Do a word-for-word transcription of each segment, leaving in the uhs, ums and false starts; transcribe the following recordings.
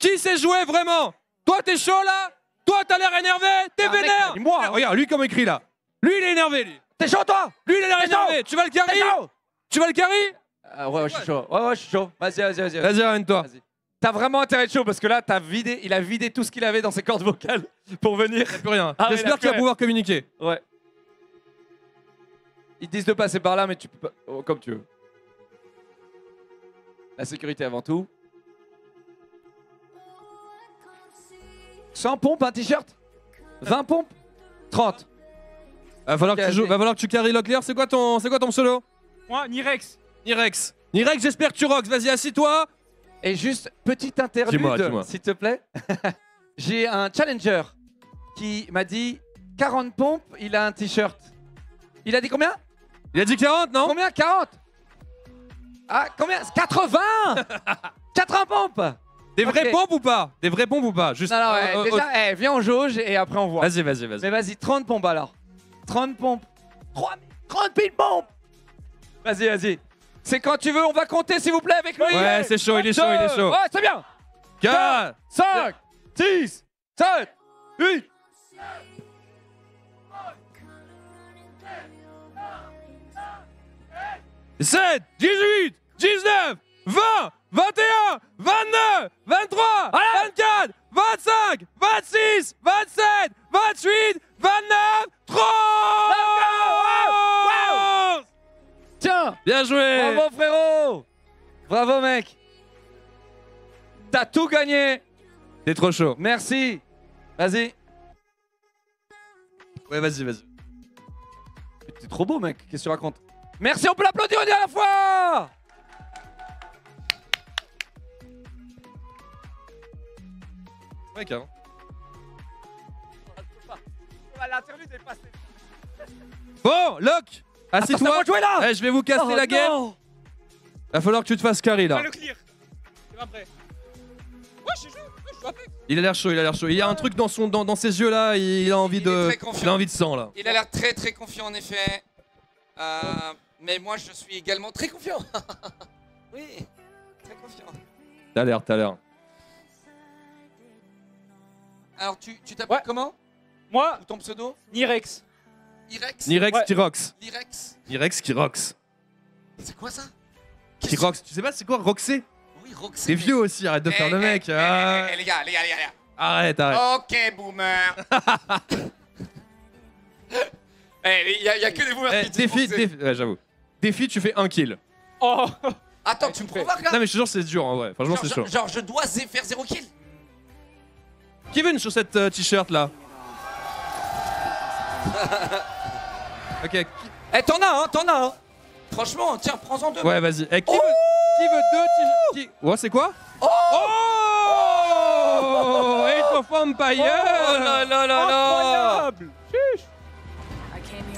Qui sait jouer vraiment? Toi, t'es chaud là? Toi, t'as l'air énervé? T'es vénère? Moi, regarde, lui comme écrit là. Lui, il est énervé, lui. T'es chaud, toi? Lui, il a l'air énervé. Tu vas le carry? Tu vas le carry? Euh, ouais, ouais, je suis chaud. Ouais, ouais, je suis chaud. Vas-y, vas-y, vas-y. Vas-y, ramène-toi. T'as vraiment intérêt de chaud parce que là, t'as vidé, il a vidé tout ce qu'il avait dans ses cordes vocales pour venir. Il n'y a plus rien. Ah, j'espère qu'il va pouvoir communiquer. Ouais. Ils disent de passer par là, mais tu peux pas. Oh, comme tu veux. La sécurité avant tout. cent pompes, un t-shirt? vingt pompes? trente. Va falloir, okay, que, tu joues, va falloir que tu carry Locklear. C'est quoi ton, c'est quoi ton pseudo? Moi, Nyrex. Nyrex. Nyrex, j'espère que tu rocks. Vas-y, assis-toi. Et juste, petite interlude, s'il te plaît. J'ai un challenger qui m'a dit quarante pompes, il a un t-shirt. Il a dit combien? Il a dit quarante, non? Combien? quarante? Ah, combien? quatre-vingts? quatre-vingts pompes! Des vraies okay. pompes ou pas? Des vraies pompes ou pas? Juste. Non, non, ouais, euh, déjà, euh, hey, viens, on jauge et après on voit. Vas-y, vas-y, vas-y. Mais vas-y, trente pompes alors. trente pompes. trente mille pompes! Vas-y, vas-y. C'est quand tu veux, on va compter s'il vous plaît avec lui. Ouais, c'est chaud, il est chaud, il est chaud. Ouais, c'est bien. quatre, cinq, six, sept, huit, sept, dix-huit, dix-neuf, vingt, vingt et un, vingt-deux, vingt-trois, vingt-quatre, vingt-six, vingt-sept, vingt-huit, vingt-neuf, trente. Tiens! Bien joué! Bravo frérot! Bravo mec! T'as tout gagné! T'es trop chaud. Merci! Vas-y! Ouais, vas-y, vas-y. T'es trop beau mec, qu'est-ce que tu racontes? Merci, on peut l'applaudir une dernière fois! Ouais, carrément. L'interview est passée. Bon, Lock! Assis-toi, hey, je vais vous casser oh, la guerre. Il va falloir que tu te fasses carry là. Il a l'air chaud, il a l'air chaud. Il y a un truc dans, son, dans, dans ses yeux là, il a envie, il de, il a envie de sang là. Il a l'air très très confiant en effet. Euh, mais moi je suis également très confiant. Oui, très confiant. T'as l'air, t'as l'air. Alors tu t'appelles ouais. comment? Moi? Ou ton pseudo? Nyrex. Nyrex, Nyrex ouais. qui rocks. Nyrex. Nyrex qui rocks. C'est quoi ça? Qui rocks? Tu sais pas c'est quoi roxer? Oui, roxer. T'es vieux aussi, arrête de hey, faire hey, le mec. Hey, ah. hey, hey, les gars, les gars, les gars. Arrête, arrête. Ok, boomer. Hey, y a, y a que des boomers hey, qui disent défi, défi, ouais, j'avoue. Défi, tu fais un kill. Oh. Attends, hey, tu me provoques là? Non mais je te jure c'est dur en vrai. Franchement c'est dur. Genre je dois faire zéro kill. Qui veut une chaussette euh, t-shirt là? Ok. Eh, t'en as, hein, t'en as, hein. Franchement, tiens, prends-en deux. Ouais, vas-y. Eh, qui, oh veut, qui veut deux qui... Ouais, c'est quoi? Oh, oh, Age of Empire. Oh là là là là.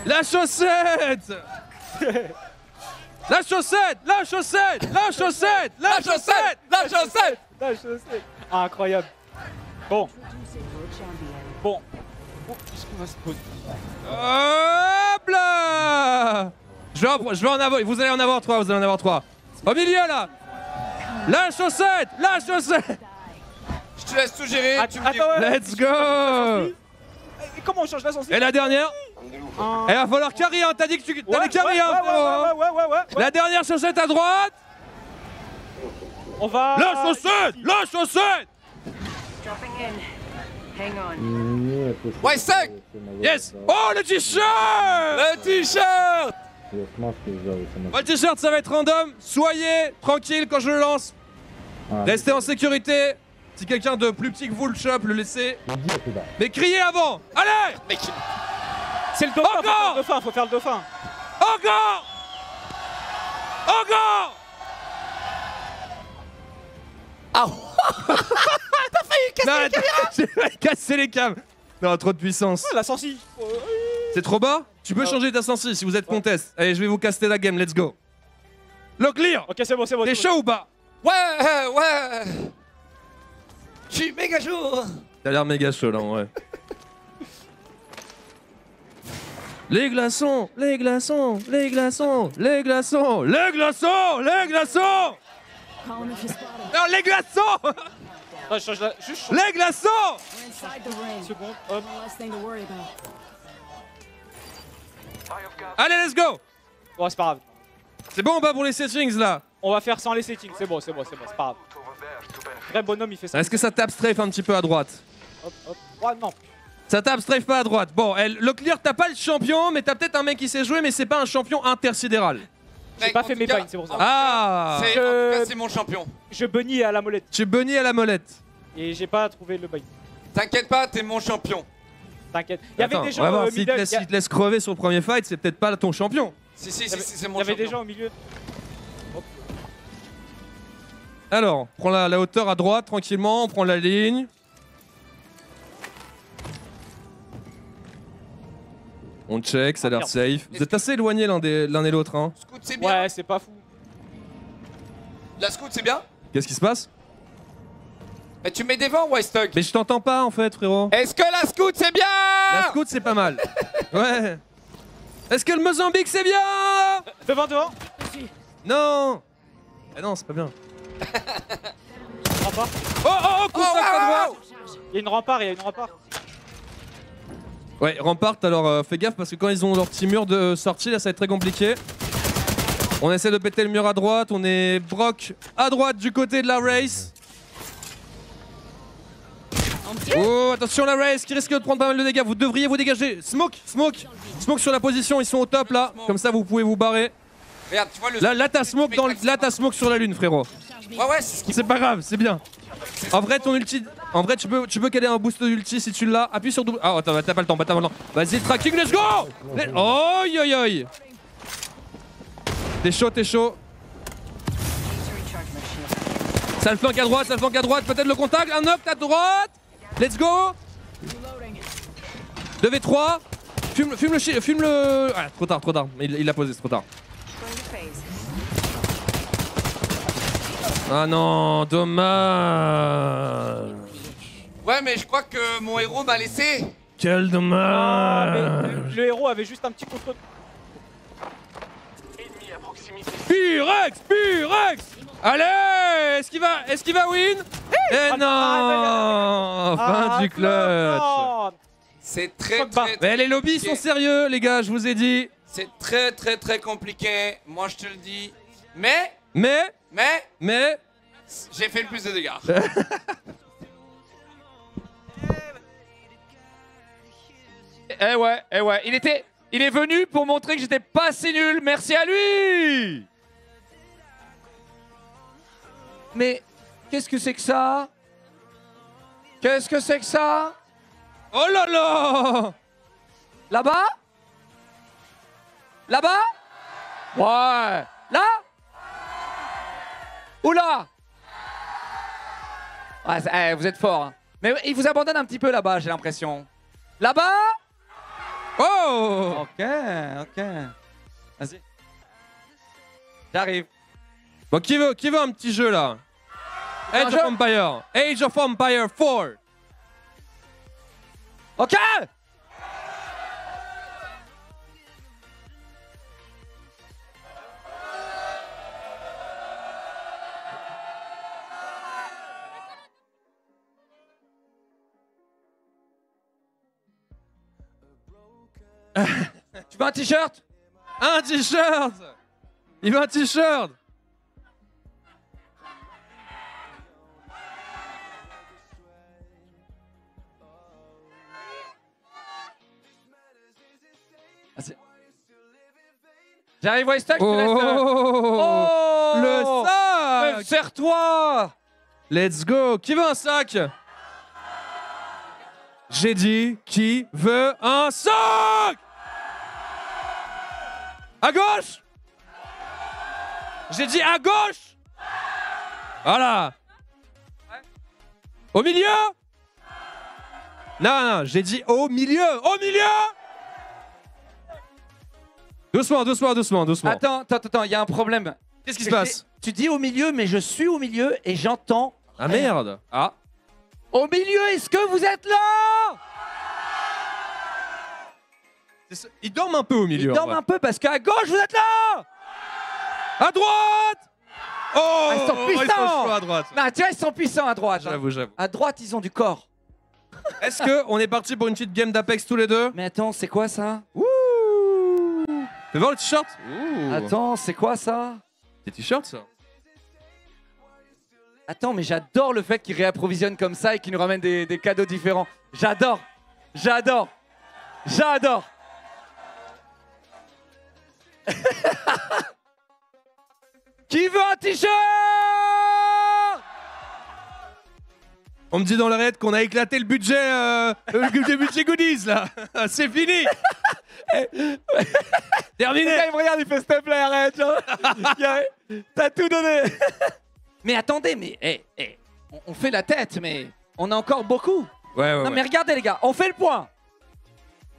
La chaussette. La chaussette. La chaussette. La chaussette. La chaussette. La chaussette. La chaussette. Ah, incroyable. Bon. Bon. Oh, qu'est-ce qu'on va se poser? Hop là! Je vais, en, je vais en avoir, vous allez en avoir trois, vous allez en avoir trois. Au milieu là! La chaussette! La chaussette! Je te laisse tout gérer. Ah, tu attends, ouais, let's go! Et comment on change la sensibilité? Et la dernière? Euh... Et il va falloir carry, hein, t'as dit que tu t'allais carry, hein, frérot! Ouais, ouais, ouais, ouais, ouais. La dernière chaussette à droite! On va. La chaussette! Ici. La chaussette! Ouais, cinq! Yes! Oh, le t-shirt! Le t-shirt! Le t-shirt, ça va être random. Soyez tranquille quand je le lance. Restez en sécurité. Si quelqu'un de plus petit que vous le chope, le laissez. Mais criez avant! Allez! C'est le dauphin! Encore! Faut faire le dauphin! Faut faire le dauphin. Encore! Encore! Ah! T'as failli casser les câbles! J'ai cassé les câbles! Non, trop de puissance. Ah, la sensi! C'est trop bas? Tu peux ah. changer ta sensi si vous êtes ouais. contest. Allez, je vais vous caster la game, let's go. Locklear! Ok, c'est bon, c'est bon. T'es chaud bon. ou pas? Ouais, ouais! Je suis méga chaud! T'as l'air méga chaud là, en vrai. Les glaçons! Les glaçons! Les glaçons! Les glaçons! Les glaçons! Les glaçons! Non, les glaçons! Ah, je change la... Juste change... Les glaçons. Seconde, hop. Allez, let's go. Bon, c'est pas grave. C'est bon ou pas pour les settings, là? On va faire sans les settings, c'est bon, c'est bon, c'est bon, c'est pas grave. Vrai bonhomme, il fait ça. Est-ce que ça tape strafe un petit peu à droite? Hop, hop. Oh, non. Ça tape strafe pas à droite. Bon, elle, Locklear, t'as pas le champion, mais t'as peut-être un mec qui sait jouer, mais c'est pas un champion intersidéral. J'ai pas fait mes pains, c'est pour ça. Ah, en tout cas, c'est mon champion. Je bunny à la molette. Tu bunny à la molette. Et j'ai pas trouvé le bain. T'inquiète pas, t'es mon champion. T'inquiète. Il y avait des gens au milieu. Si il te laisse crever sur le premier fight, c'est peut-être pas ton champion. Si, si, si, c'est mon champion. Il y avait des gens au milieu. Alors, prends la, la hauteur à droite tranquillement, on prend la ligne. On check, ça a l'air safe. Vous êtes assez éloignés l'un et l'autre, hein. Scout, c'est bien. Ouais, c'est pas fou. La scout, c'est bien. Qu'est-ce qui se passe? Mais tu mets des vents, WiseThug. Mais je t'entends pas, en fait, frérot. Est-ce que la scout, c'est bien? La scout, c'est pas mal. Ouais. Est-ce que le Mozambique, c'est bien? Devant, devant. Non. Eh non, c'est pas bien. Rempart. Oh, oh, oh, coup de sac à droite. Il y a une rempart, il y a une rempart. Ouais, Rampart, alors euh, fais gaffe parce que quand ils ont leur petit mur de sortie, là ça va être très compliqué. On essaie de péter le mur à droite, on est Brock à droite du côté de la race. Oh, attention la race qui risque de prendre pas mal de dégâts, vous devriez vous dégager. Smoke, smoke, smoke sur la position, ils sont au top là, comme ça vous pouvez vous barrer. Regarde, tu vois le... Là, là t'as smoke, dans le... là, t'as smoke sur la lune, frérot. Ouais, ouais, c'est pas grave, c'est bien. En vrai, ton ulti, en vrai, tu peux, tu peux caler un boost d'ulti si tu l'as. Appuie sur double. Ah, attends, t'as pas le temps, t'as pas le temps. Vas-y, tracking, let's go. Oh, yo, yo. T'es chaud, t'es chaud. Ça le flanque à droite, ça le flanque à droite. Peut-être le contact. Un up, à droite. Let's go. deux contre trois. Fume, fume le, fume le. Ah, trop tard, trop tard. Il, il l'a posé, c'est trop tard. Ah non, dommage. Ouais, mais je crois que mon héros m'a laissé. Quel dommage. Ah, mais le, le héros avait juste un petit contre. Ennemi à proximité. Pyrex, Pyrex. Allez, est-ce qu'il va, est-ce qu'il va win? Eh hey, non ah, fin ah, du clutch. C'est très, très, très... Mais les lobbies compliqué. Sont sérieux, les gars, je vous ai dit. C'est très, très, très compliqué. Moi, je te le dis. Mais... Mais... Mais, mais j'ai fait le plus de dégâts. Eh ouais, eh ouais, il était, il est venu pour montrer que j'étais pas si nul. Merci à lui. Mais qu'est-ce que c'est que ça? Qu'est-ce que c'est que ça? Oh là là. Là-bas? Là-bas? Ouais. Là? Oula! Ouais, eh, vous êtes fort. Hein. Mais il vous abandonne un petit peu là-bas, j'ai l'impression. Là-bas? Oh! Ok, ok. Vas-y. J'arrive. Bon, qui veut, qui veut un petit jeu là? Age of jeu? Empire. Age of Empire quatre. Ok! Tu veux un t-shirt? Un t-shirt! Il veut un t-shirt! J'arrive, WiseThug, je te laisse. Oh, le sac! Serre-toi! Let's go! Qui veut un sac? J'ai dit, qui veut un sac? À gauche? J'ai dit à gauche? Voilà. Au milieu? Non, non, j'ai dit au milieu. Au milieu? Doucement, doucement, doucement, doucement. Attends, attends, attends, il y a un problème. Qu'est-ce qui se passe? Tu dis au milieu, mais je suis au milieu et j'entends... Ah merde. Ah. Au milieu, est-ce que vous êtes là? Ils dorment un peu au milieu. Ils dorment un peu parce qu'à gauche, vous êtes là. À droite. Oh, ah, ils sont puissants. Ils sont chauds à droite. Non, tu vois, ils sont puissants à droite. J'avoue, hein. j'avoue. À droite, ils ont du corps. Est-ce qu'on est parti pour une petite game d'Apex tous les deux? Mais attends, c'est quoi ça? Ouh. Tu veux voir le t-shirt? Attends, c'est quoi ça? C'est t-shirt ça? Attends, mais j'adore le fait qu'ils réapprovisionnent comme ça et qu'ils nous ramènent des, des cadeaux différents. J'adore. J'adore. J'adore. Qui veut un t-shirt? On me dit dans l'arrêt qu'on a éclaté le budget euh, le budget goodies là. C'est fini. Terminé. Là, il me regarde, il fait step là, arrête. T'as tout donné. Mais attendez, mais hey, hey, on fait la tête, mais on a encore beaucoup. Ouais, ouais, non, ouais. Mais regardez les gars, on fait le point.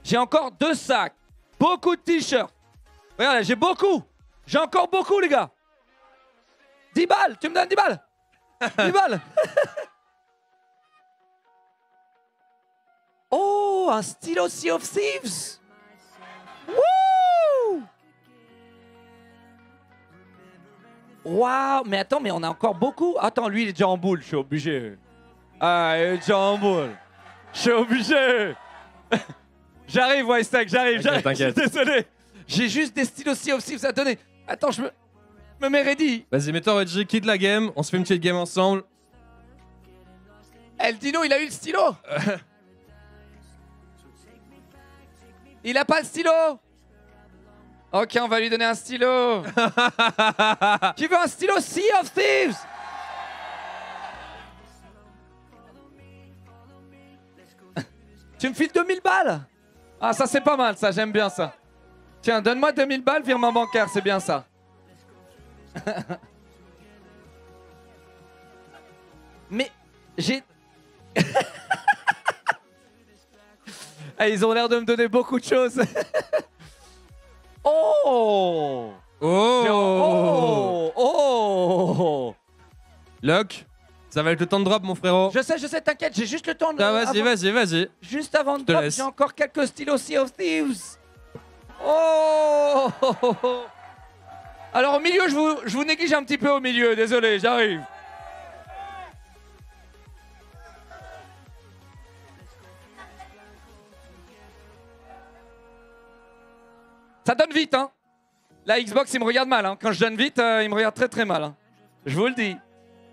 J'ai encore deux sacs, beaucoup de t-shirts. Regardez, j'ai beaucoup. J'ai encore beaucoup les gars. dix balles, tu me donnes dix balles. dix balles. Oh, un stylo Sea of Thieves. Wouh! Waouh, mais attends, mais on a encore beaucoup. Attends, lui il est déjà en boule, je suis obligé. Ah, il est déjà en boule. Je suis obligé. J'arrive, WiseThug, j'arrive, j'arrive. T'inquiète. Désolé. J'ai juste des stylos Sea of Thieves à donner. Attends, je me, me mets ready. Vas-y, mets-toi ready, quitte la game. On se fait une petite game ensemble. El Dino, il a eu le stylo. Il a pas le stylo. Ok, on va lui donner un stylo. Qui veut un stylo Sea of Thieves? Tu me files deux mille balles? Ah, ça c'est pas mal, ça, j'aime bien ça. Tiens, donne-moi deux mille balles, virement bancaire, c'est bien ça. Mais j'ai... Ah, ils ont l'air de me donner beaucoup de choses. Oh, oh, oh, oh. Lock, ça va être le temps de drop, mon frérot. Je sais, je sais, t'inquiète, j'ai juste le temps de... Ah, vas-y, avant... vas-y, vas-y. Juste avant de drop, j'ai encore quelques stylos Sea of Thieves. Oh, alors au milieu, je vous, je vous néglige un petit peu au milieu, désolé, j'arrive. Ça donne vite, hein. La Xbox, il me regarde mal, hein. Quand je donne vite, euh, il me regarde très très mal, hein. Je vous le dis.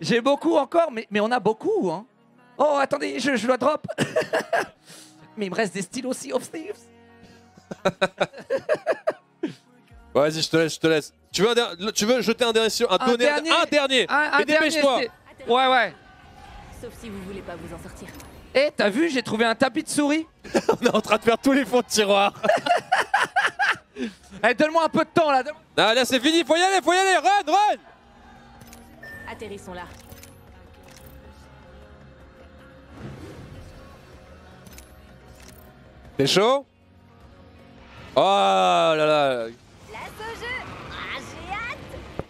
J'ai beaucoup encore, mais, mais on a beaucoup, hein. Oh, attendez, je, je dois drop. Mais il me reste des stylos Sea of Thieves. Bon, vas-y, je te laisse, je te laisse. Tu veux, der... tu veux jeter un dernier sur un, un donner dernier, un dernier. Un, un mais dépêche-toi. Ouais, ouais. Sauf si vous voulez pas vous en sortir. Eh, hey, t'as vu, j'ai trouvé un tapis de souris. On est en train de faire tous les fonds de tiroir. Eh, hey, donne-moi un peu de temps là. Non, là c'est fini, faut y aller, faut y aller, run, run. Atterrissons là. T'es chaud? Oh là là. Place au jeu. Ah, j'ai hâte.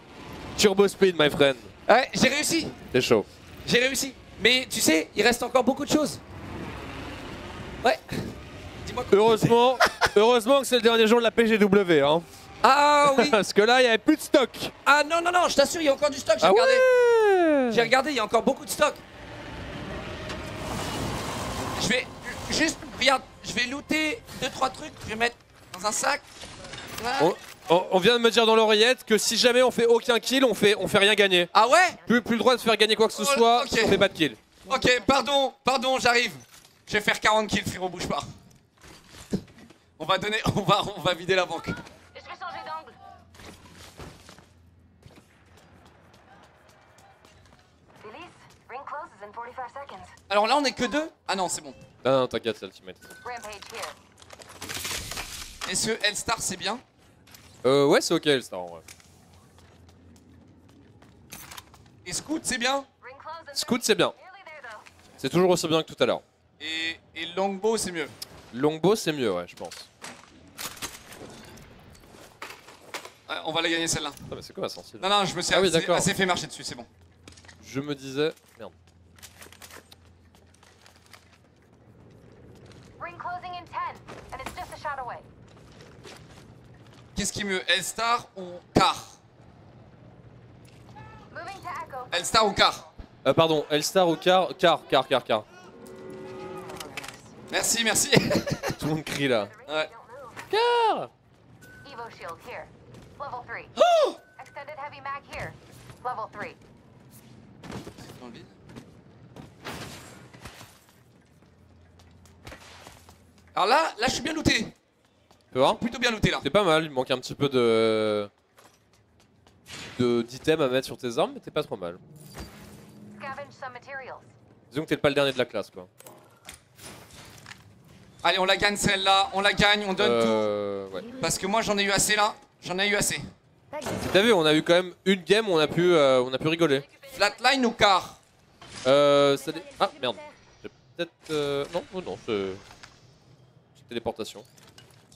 Turbo speed, my friend. Ouais, j'ai réussi. C'est chaud. J'ai réussi. Mais tu sais, il reste encore beaucoup de choses. Ouais. Dis-moi. Heureusement, heureusement que c'est le dernier jour de la P G W, hein. Ah oui. Parce que là, il n'y avait plus de stock. Ah non non non, je t'assure, il y a encore du stock. J'ai ah regardé. Ouais. J'ai regardé, il y a encore beaucoup de stock. Je vais juste, regarde. Je vais looter deux trois trucs, je vais mettre dans un sac. Voilà. On, on, on vient de me dire dans l'oreillette que si jamais on fait aucun kill, on fait, on fait rien gagner. Ah ouais? Plus, plus le droit de faire gagner quoi que ce oh, soit, okay. Si on fait pas de kill. Ok, pardon, pardon, j'arrive. Je vais faire quarante kills, frérot, bouge pas. On va donner, on va, on va vider la banque. Je vais changer d'angle. Alors là, on est que deux? Ah non, c'est bon. Non, non, t'inquiète, c'est Ultimate. Est-ce que L-Star c'est bien? Euh, ouais, c'est ok L-Star en vrai. Et Scoot c'est bien? Scoot c'est bien. C'est toujours aussi bien que tout à l'heure. Et, et Longbow c'est mieux? Longbow c'est mieux, ouais, je pense. Ah, on va la gagner celle-là. Ah, mais c'est quoi la sortie? Non, non, je me suis ah, oui, assez, assez fait marcher dessus, c'est bon. Je me disais. Merde. Qu'est-ce qui est mieux, L-Star ou Car? Elstar au quart. Euh, pardon, Elstar au quart, quart, quart, quart, quart. Merci, merci. Tout le monde crie là. Ouais. Quart. Oh, alors là, là je suis bien looté. Tu vois? Plutôt bien looté là. C'est pas mal, il manque un petit peu de... d'items à mettre sur tes armes, mais t'es pas trop mal. Disons que t'es pas le dernier de la classe quoi. Allez, on la gagne celle-là, on la gagne, on donne euh, tout. Ouais. Parce que moi j'en ai eu assez là, j'en ai eu assez. T'as vu, on a eu quand même une game où on a pu, euh, on a pu rigoler. Flatline ou car? Euh... Ça dé... Ah merde. J'ai peut-être... Euh... Non, oh, non, c'est... Téléportation.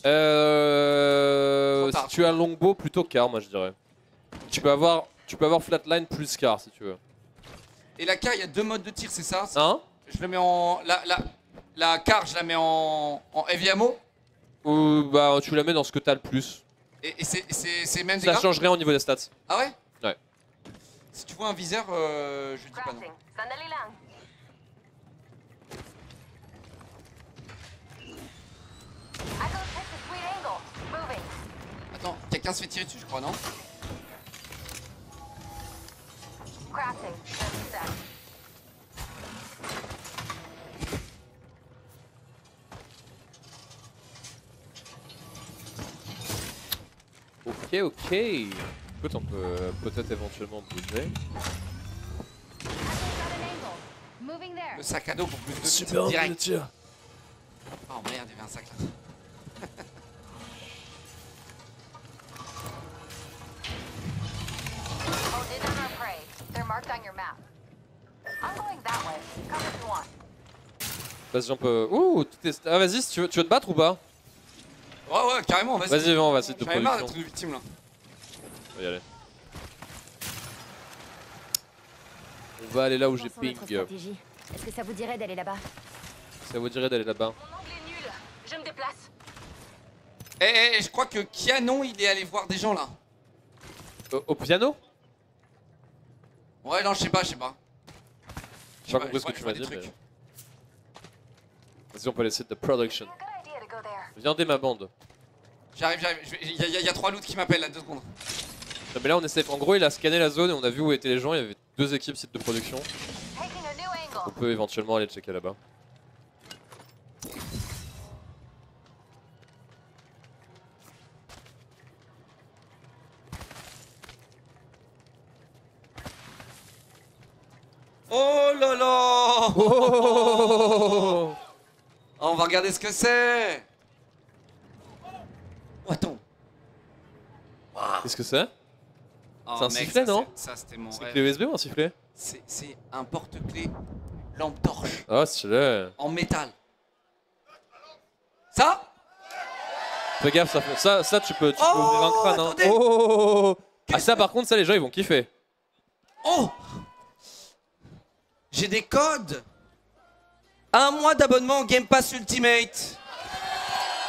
Euh... Si tu as longbow, plutôt car, moi je dirais. Tu peux avoir, tu peux avoir flatline plus car si tu veux. Et la car, il y a deux modes de tir, c'est ça? Hein? Je le mets en... La, la, la car, je la mets en, en heavy ammo. Ou bah tu la mets dans ce que t'as le plus. Et, et c'est même ça change rien au niveau des stats. Ah ouais? Ouais. Si tu vois un viseur, euh, je dis pas non. Attends, quelqu'un se fait tirer dessus je crois, non? Ok, ok. Écoute, on peut euh, peut-être éventuellement bouger. Le sac à dos pour plus de tirs direct. Oh merde, il y avait un sac là. Vas-y, on peut. Ouh, ah, vas-y, si tu veux, tu veux te battre ou pas? Ouais, ouais, carrément, vas-y. Vas-y, on va essayer de te battre. J'en ai marre d'être une victime là. On va y aller. On va aller là où j'ai ping. Est-ce que ça vous dirait d'aller là-bas? Ça vous dirait d'aller là-bas? Mon angle est nul, je me déplace. Eh, eh, je crois que Kianon il est allé voir des gens là. Au, au piano? Ouais, non, je sais pas, je sais pas. J'ai pas compris ce que tu m'as dit, mais... Vas-y, on peut laisser de production. Viens dès ma bande. J'arrive, j'arrive. Y'a y a, y a trois loots qui m'appellent là, deux secondes. Non, mais là, on essaie. En gros, il a scanné la zone et on a vu où étaient les gens. Il y avait deux équipes sites de production. On peut éventuellement aller checker là-bas. Oh là là, oh, oh, oh, oh. Oh, on va regarder ce que c'est. Oh, attends. Wow. Qu'est-ce que c'est? Oh, c'est un mec, sifflet, ça, non? Ça, c'était mon rêve. C'est clé U S B ou un sifflet? C'est un porte-clé lampe torche. Ah, oh, c'est là. En métal. Ça? Fais gaffe, ça, ça, ça tu peux, tu oh, peux ouvrir un crâne. Hein. Oh, oh, oh, oh. Ah, ça, par contre, ça, les gens, ils vont kiffer. Oh! J'ai des codes. Un mois d'abonnement Game Pass Ultimate.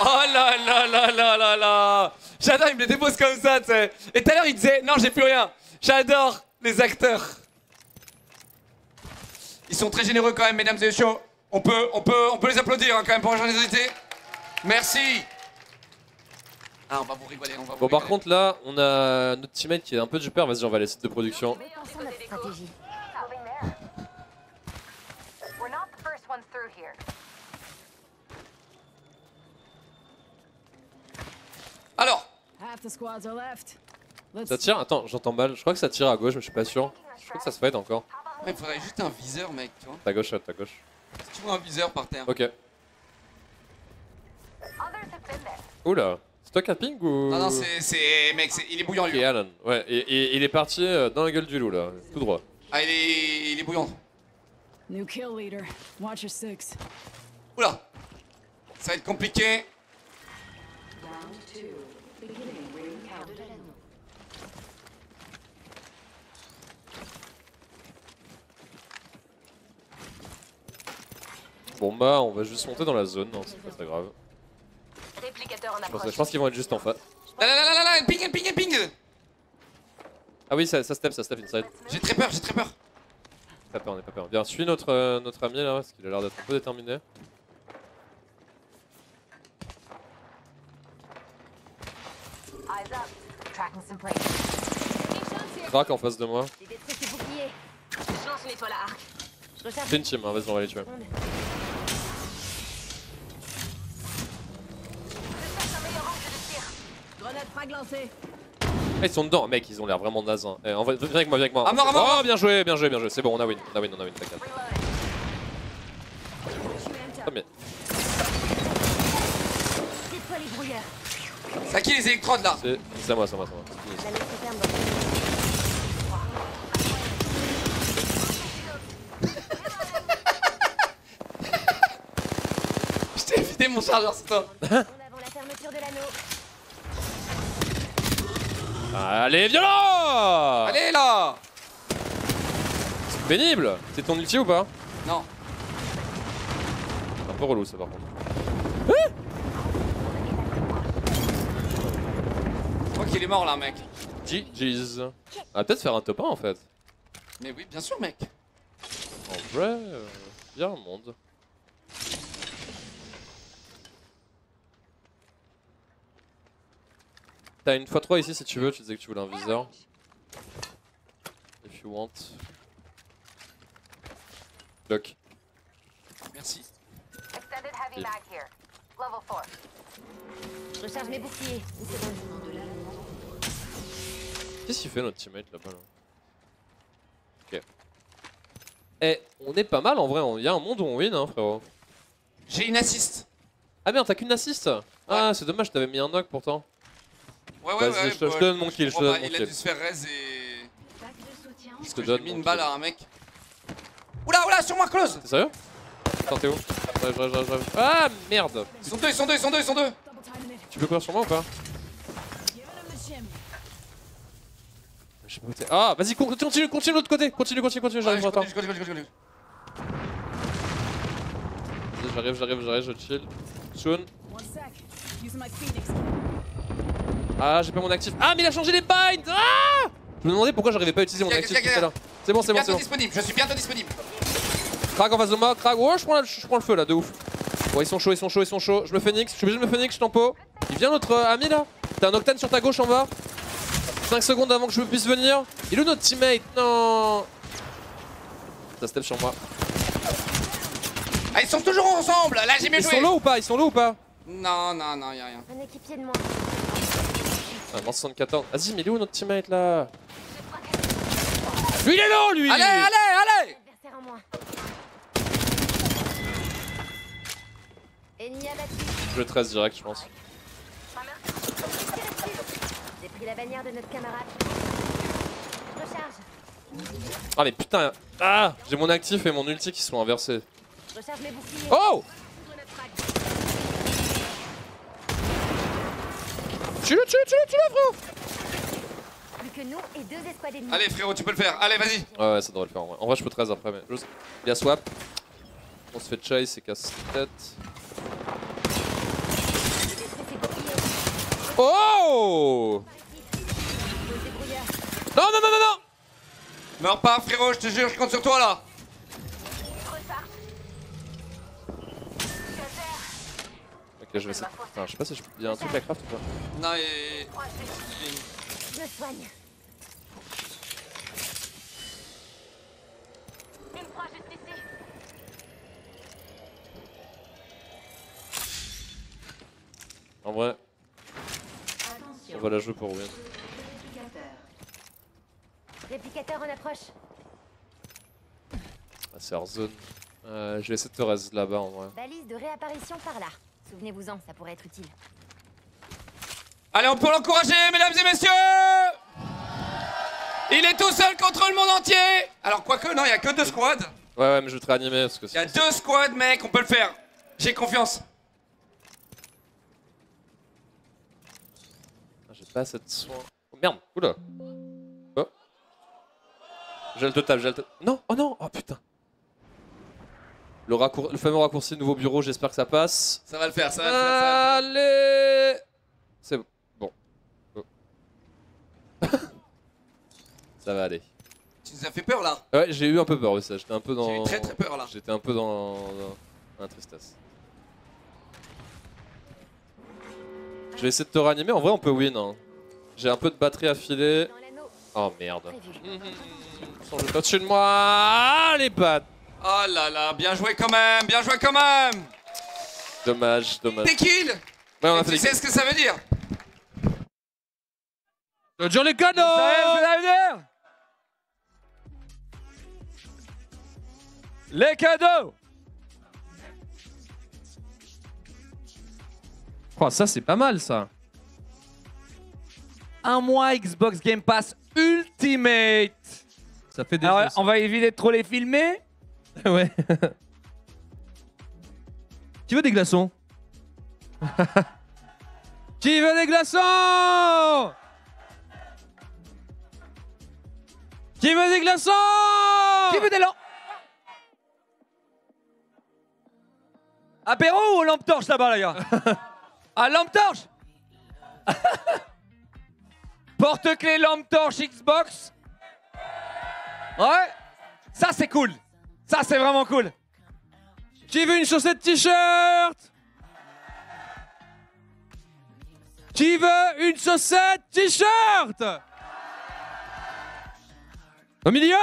Oh là là là là là là. J'adore, il me les dépose comme ça, tu sais. Et tout à l'heure, il disait, non, j'ai plus rien. J'adore les acteurs. Ils sont très généreux quand même, mesdames et messieurs. On peut, on peut, on peut les applaudir hein, quand même pour la générosité. Merci. Ah, on va vous rigoler, on va vous Bon, rigoler. Par contre, là, on a notre teammate qui est un peu du père. Vas-y, on va aller sites de production. Alors, ça tire? Attends, j'entends mal. Je crois que ça tire à gauche, mais je suis pas sûr. Je crois que ça se fait encore. Ouais, il faudrait juste un viseur, mec. Tu vois? Ta gauche, ta gauche. Si tu vois un viseur par terre. Ok. Oula, c'est toi qui a ping ou? Non, non, c'est. Mec, est... il est bouillant lui. Et Alan, ouais, et, et, il est parti dans la gueule du loup là, tout droit. Ah, il est, il est bouillant. New kill leader, watch your six. Oula, ça va être compliqué. Bon bah on va juste monter dans la zone, non c'est pas très grave. Je pense, pense qu'ils vont être juste en face. Là là là là là, ping ping ping. Ah oui, ça, ça step, ça step inside. J'ai très peur, j'ai très peur. Pas peur, on est pas peur. Viens, suis notre, euh, notre ami là, parce qu'il a l'air d'être un peu déterminé. Crac en face de moi. C'est une team, hein, vas-y, on va les tuer. Ils sont dedans, mec, ils ont l'air vraiment nazes. Hein. Eh, en vrai, viens avec moi, viens avec moi. Ah, mort, mort, oh, bien joué, bien joué, bien joué. C'est bon, on a win, on a win, on a win, t'inquiète. Oh, mais... C'est à qui les électrodes là? C'est à moi, c'est à moi, c'est à moi. Je t'ai vidé mon chargeur, c'est toi. Allez, viens là! Allez là! C'est pénible! C'est ton ulti ou pas? Non. C'est un peu relou ça par contre. Ah, je crois qu'il est mort là mec. G G's. On va peut-être faire un top un en fait. Mais oui, bien sûr mec. En vrai, il y a un monde. T'as une fois trois ici si tu veux, tu disais que tu voulais un viseur. If you want. Doc. Merci. Et... Qu'est-ce qu'il fait notre teammate là-bas là? Ok. Eh, on est pas mal en vrai, il y a un monde où on win hein frérot. J'ai une assist. Ah merde, t'as qu'une assist? Ouais. Ah c'est dommage, t'avais mis un knock pourtant. Ouais, ouais, ouais, je te ouais, donne mon kill, je te donne mon kill. Il a dû se faire raise et... Je te donne. J'ai mis une balle à un mec. Oula, oula, sur moi, close. T'es sérieux? Attends, t'es où? J'arrive, j'arrive, j'arrive. Ah merde! Ils sont deux, ils sont deux, ils sont deux, ils sont deux! Tu peux courir sur moi ou pas? Je sais pas où t'es. Ah, vas-y, continue, continue de l'autre côté! Continue, continue, continue, j'arrive, j'arrive. Je continue, je continue, je continue. Vas-y, j'arrive, j'arrive, j'arrive, je chill. Soon. Ah, j'ai pas mon actif. Ah, mais il a changé les binds. Ah, je me demandais pourquoi j'arrivais pas à utiliser mon actif. C'est bon, c'est bon, c'est bon. Disponible. Je suis bientôt disponible. Crac en face de moi, crac. Oh, je prends, la... je prends le feu là, de ouf. Bon, ils sont chauds, ils sont chauds, ils sont chauds. Je me phoenix, je suis obligé de me phoenix, je tempo. Il vient notre euh, ami là. T'as un octane sur ta gauche en bas. cinq secondes avant que je puisse venir. Il est où notre teammate? Non. Ça step sur moi. Ah, ils sont toujours ensemble. Là, j'ai bien joué. Ils sont là ou pas? Ils sont là ou pas? Non, non, non, y'a rien. Un équipier de moi. soixante-quatorze. Vas-y, mais il est où notre teammate là? Lui il est là, lui. Allez, allez, allez. Je le trace direct, je pense. J'ai pris la bannière de notre camarade. Je recharge. Ah mais putain. Ah, j'ai mon actif et mon ulti qui sont inversés. Je recharge mes boucliers. Oh. Tue-le, tue-le, tue-le, tue-le, frérot! Plus que nous et deux escouades ennemies. Allez, frérot, tu peux le faire. Allez, vas-y. Ouais, ouais, ça devrait le faire en vrai. En vrai, je peux treize après, mais juste. Il y a swap. On se fait chase et casse-tête. Oh! Non, non, non, non, non! Meurs pas, frérot, je te jure, je compte sur toi là! Je vais essayer. Enfin, je sais pas si je... il y a un truc à craft ou pas. Non, et... je me soigne. Une proie juste ici. En vrai, on va la jouer pour rien. Réplicateur en approche. Ah, c'est hors zone. Euh, je vais essayer de te reste là-bas en vrai. Balise de réapparition par là. Souvenez-vous-en, ça pourrait être utile. Allez, on peut l'encourager, mesdames et messieurs. Il est tout seul contre le monde entier. Alors, quoique, non, il n'y a que deux squads. Ouais, ouais, mais je vais te réanimer parce que... Il y a deux squads, mec, on peut le faire. J'ai confiance. J'ai pas assez de soin. Oh, merde, oula. Oh. J'ai le total, j'ai le total. Non, oh non, oh putain. Le, raccour... le fameux raccourci, nouveau bureau, j'espère que ça passe. Ça va le faire, ça va le faire. Ça va le faire. Allez. C'est bon. Bon. Ça va aller. Tu nous as fait peur là. Ouais, j'ai eu un peu peur aussi. J'étais un peu dans. J'ai eu très très peur là. J'étais un peu dans un tristesse. Je vais essayer de te ranimer. En vrai, on peut win. Hein. J'ai un peu de batterie à filer. Oh merde. Mmh, au-dessus de moi. Ah, les pattes. Oh là là, bien joué quand même. Bien joué quand même. Dommage, dommage. T'es kill. Ouais, on a fait tu sais ce que ça veut dire. Bonjour les canons. Les cadeaux. Oh, ça c'est pas mal ça. Un mois Xbox Game Pass Ultimate. Ça fait des. Alors, on va éviter de trop les filmer. Ouais. Qui veut des glaçons? Qui veut des glaçons? Qui veut des glaçons? Qui veut des lampes? Apéro ou lampe torche là-bas, les gars? Ah, lampe torche. Porte-clés, lampe torche, Xbox. Ouais. Ça, c'est cool. Ça, c'est vraiment cool. Qui veut une chaussette t-shirt? Qui veut une chaussette t-shirt? Au milieu?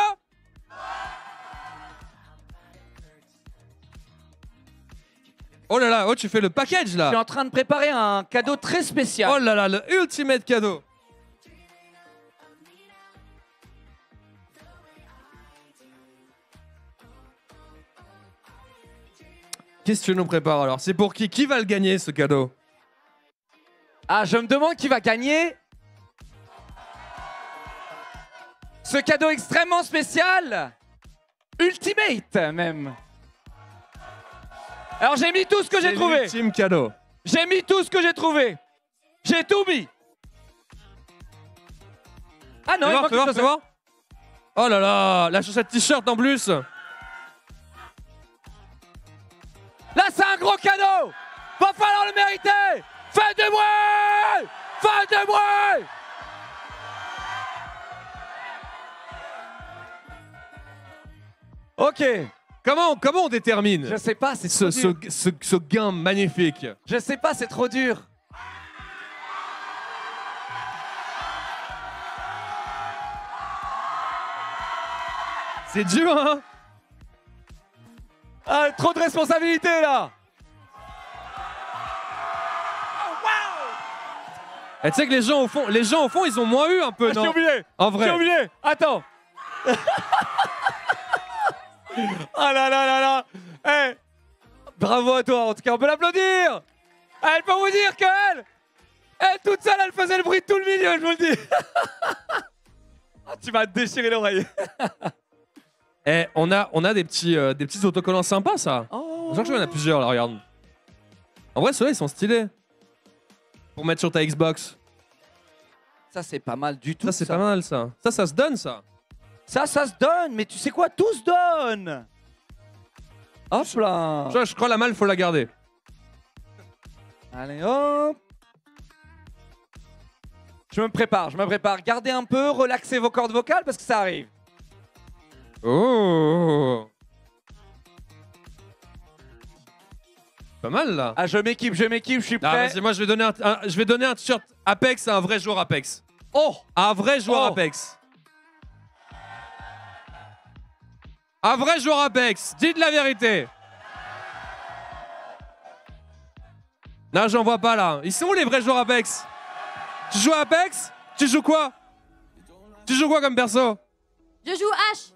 Oh là là, oh tu fais le package là. Je suis en train de préparer un cadeau très spécial. Oh là là, le ultimate cadeau. Qu'est-ce que tu nous prépares alors? C'est pour qui? Qui va le gagner ce cadeau? Ah, je me demande qui va gagner ce cadeau extrêmement spécial. Ultimate même. Alors j'ai mis tout ce que j'ai trouvé. L'ultime cadeau. J'ai mis tout ce que j'ai trouvé. J'ai tout mis. Ah non, il manque quelque chose. Oh là là, la chaussette t-shirt en plus. Là c'est un gros cadeau. Va falloir le mériter. Faites de bruit. Faites de bruit. Ok. Comment, comment on détermine? Je sais pas, c'est ce, ce, ce, ce gain magnifique. Je sais pas, c'est trop dur. C'est dur, hein? Ah, trop de responsabilité, là. Oh, wow. Et tu sais que les gens, au fond, les gens, au fond, ils ont moins eu un peu, ah, non? J'ai oublié. En vrai. J'ai oublié. Attends. Ah là là là là, hey, bravo à toi, en tout cas on peut l'applaudir. Elle peut vous dire qu'elle, elle toute seule elle faisait le bruit de tout le milieu, je vous le dis. Ah, tu m'as déchiré l'oreille. Eh, on a, on a des petits, euh, des petits autocollants sympas ça. Oh. Je crois qu'il y en a plusieurs là, regarde. En vrai ceux-là ils sont stylés. Pour mettre sur ta Xbox. Ça c'est pas mal du tout. Ça c'est pas mal ça. Ça ça se donne ça. Ça, ça se donne, mais tu sais quoi, tout se donne. Hop là. Je, je crois la malle, faut la garder. Allez, hop. Je me prépare, je me prépare. Gardez un peu, relaxez vos cordes vocales parce que ça arrive. Oh. Pas mal là. Ah, je m'équipe, je m'équipe, je suis prêt. Ah, moi, je vais donner un, un, je vais donner un t-shirt Apex à un vrai joueur Apex. Oh. À un vrai joueur oh. Apex. Un vrai joueur Apex, dites la vérité. Non, j'en vois pas là. Ils sont où les vrais joueurs Apex? Tu joues à Apex? Tu joues quoi? Tu joues quoi comme perso? Je joue H.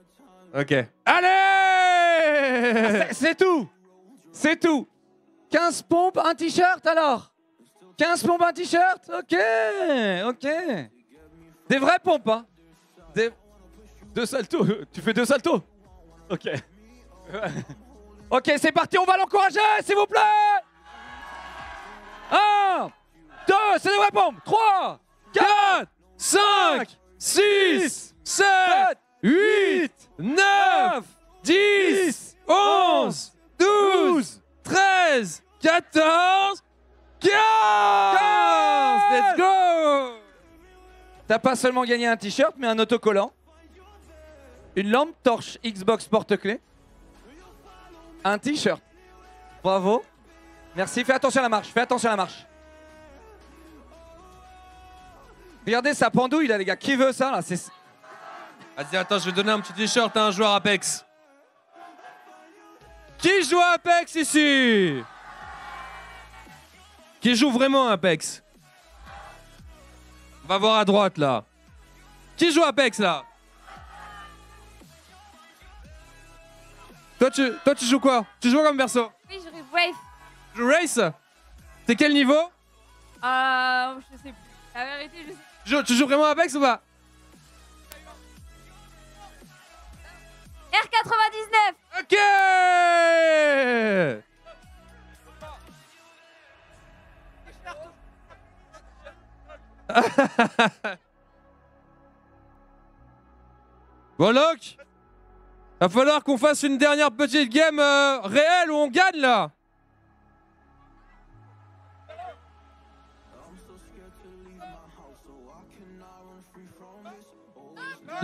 Ok. Allez, ah, c'est tout. C'est tout. quinze pompes, un t-shirt alors. quinze pompes, un t-shirt. Ok, ok. Des vraies pompes, hein. Des... Deux saltos. Tu fais deux saltos. Ok. Ok, c'est parti, on va l'encourager, s'il vous plaît. un, deux, c'est des vraies pompes. trois, quatre, cinq, six, sept, huit, neuf, dix, onze, douze, treize, quatorze, quinze. Let's go. T'as pas seulement gagné un t-shirt, mais un autocollant. une lampe torche Xbox porte-clés, un t-shirt. Bravo. Merci, fais attention à la marche, fais attention à la marche. Regardez sa pendouille là les gars, qui veut ça là? Vas-y, attends, je vais donner un petit t-shirt à un joueur Apex. Qui joue à Apex ici? Qui joue vraiment à Apex? On va voir à droite là. Qui joue à Apex là? Toi tu, toi tu joues quoi? Tu joues comme perso? Oui, je joue Wraith. Tu joues Wraith? T'es quel niveau? Euh... Je sais plus. La vérité, je sais plus. Tu, tu joues vraiment à Apex ou pas? R quatre-vingt-dix-neuf. Ok. Bon Loc, va falloir qu'on fasse une dernière petite game euh, réelle où on gagne là.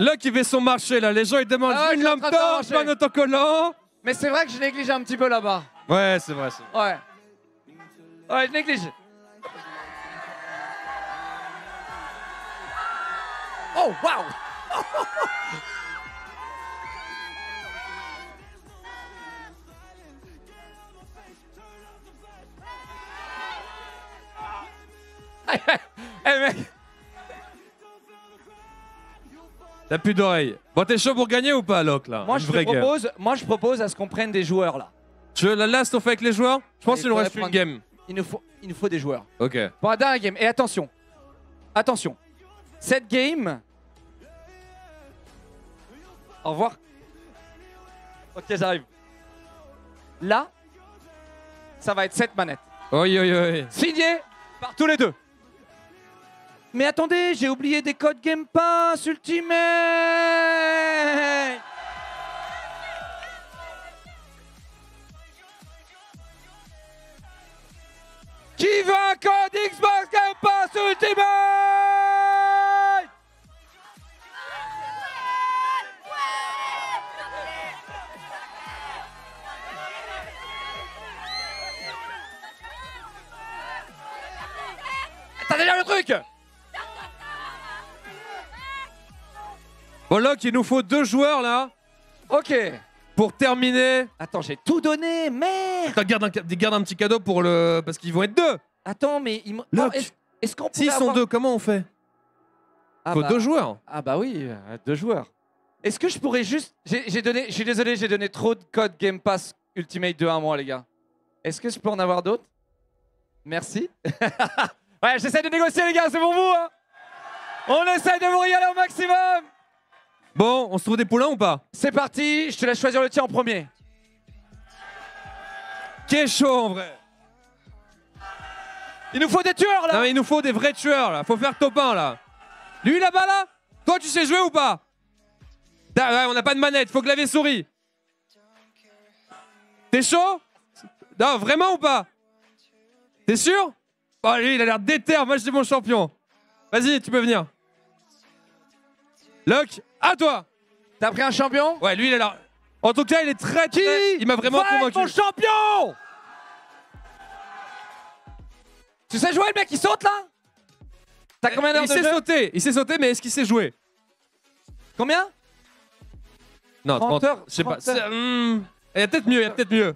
Loc il fait son marché là, les gens ils demandent ah, une lampe torche, un autocollant. Mais c'est vrai que je néglige un petit peu là-bas. Ouais c'est vrai, c'est vrai. Ouais. Ouais je néglige. Oh, wow. Hey, hey, hey mec. T'as plus d'oreilles. Bon, t'es chaud pour gagner ou pas, Loc, là? Moi, je propose, moi, je propose à ce qu'on prenne des joueurs, là. Tu veux la last, on fait avec les joueurs? Je pense qu'il nous reste une game. Il nous faut, il nous faut des joueurs. Ok. Pour la dernière game. Et attention. Attention. Cette game... Au revoir. Ok, j'arrive. Là, ça va être cette manette. Oui, oui, oui. Signée par tous les deux. Mais attendez, j'ai oublié des codes Game Pass Ultimate. Qui veut un code Xbox Game Pass Ultimate? T'as déjà le truc. Bon Loc, il nous faut deux joueurs là. Ok. Pour terminer. Attends, j'ai tout donné, merde. Attends, garde un, garde un petit cadeau pour le... Parce qu'ils vont être deux. Attends, mais... Ils... Loc, est-ce est qu'on peut... S'ils avoir... sont deux, comment on fait? Ah faut bah... deux joueurs. Ah bah oui, deux joueurs. Est-ce que je pourrais juste... J'ai donné... Je suis désolé, j'ai donné trop de codes Game Pass Ultimate de un mois, les gars. Est-ce que je peux en avoir d'autres? Merci. Ouais, j'essaie de négocier les gars, c'est pour vous hein. On essaie de vous régaler au maximum. Bon, on se trouve des poulains ou pas? C'est parti, je te laisse choisir le tien en premier. Qu'est chaud en vrai. Il nous faut des tueurs là. Non mais il nous faut des vrais tueurs là, faut faire top un là. Lui là-bas là, toi tu sais jouer ou pas? Ah, ouais, on n'a pas de manette, faut clavier-souris. T'es chaud? Non, vraiment ou pas? T'es sûr? Oh lui il a l'air déter, moi je suis mon champion. Vas-y, tu peux venir. Loc, à toi. T'as pris un champion? Ouais, lui il a l'air... En tout cas, il est très... Qui très... Il m'a vraiment convaincu. Mon champion. Tu sais jouer le mec, il saute là? T'as combien d'heures de jeu? Il sait sauter, il sait sauter, mais est-ce qu'il sait jouer? Combien? Non, trente heures, je sais pas. Il mmh, y a peut-être mieux, il y a peut-être mieux.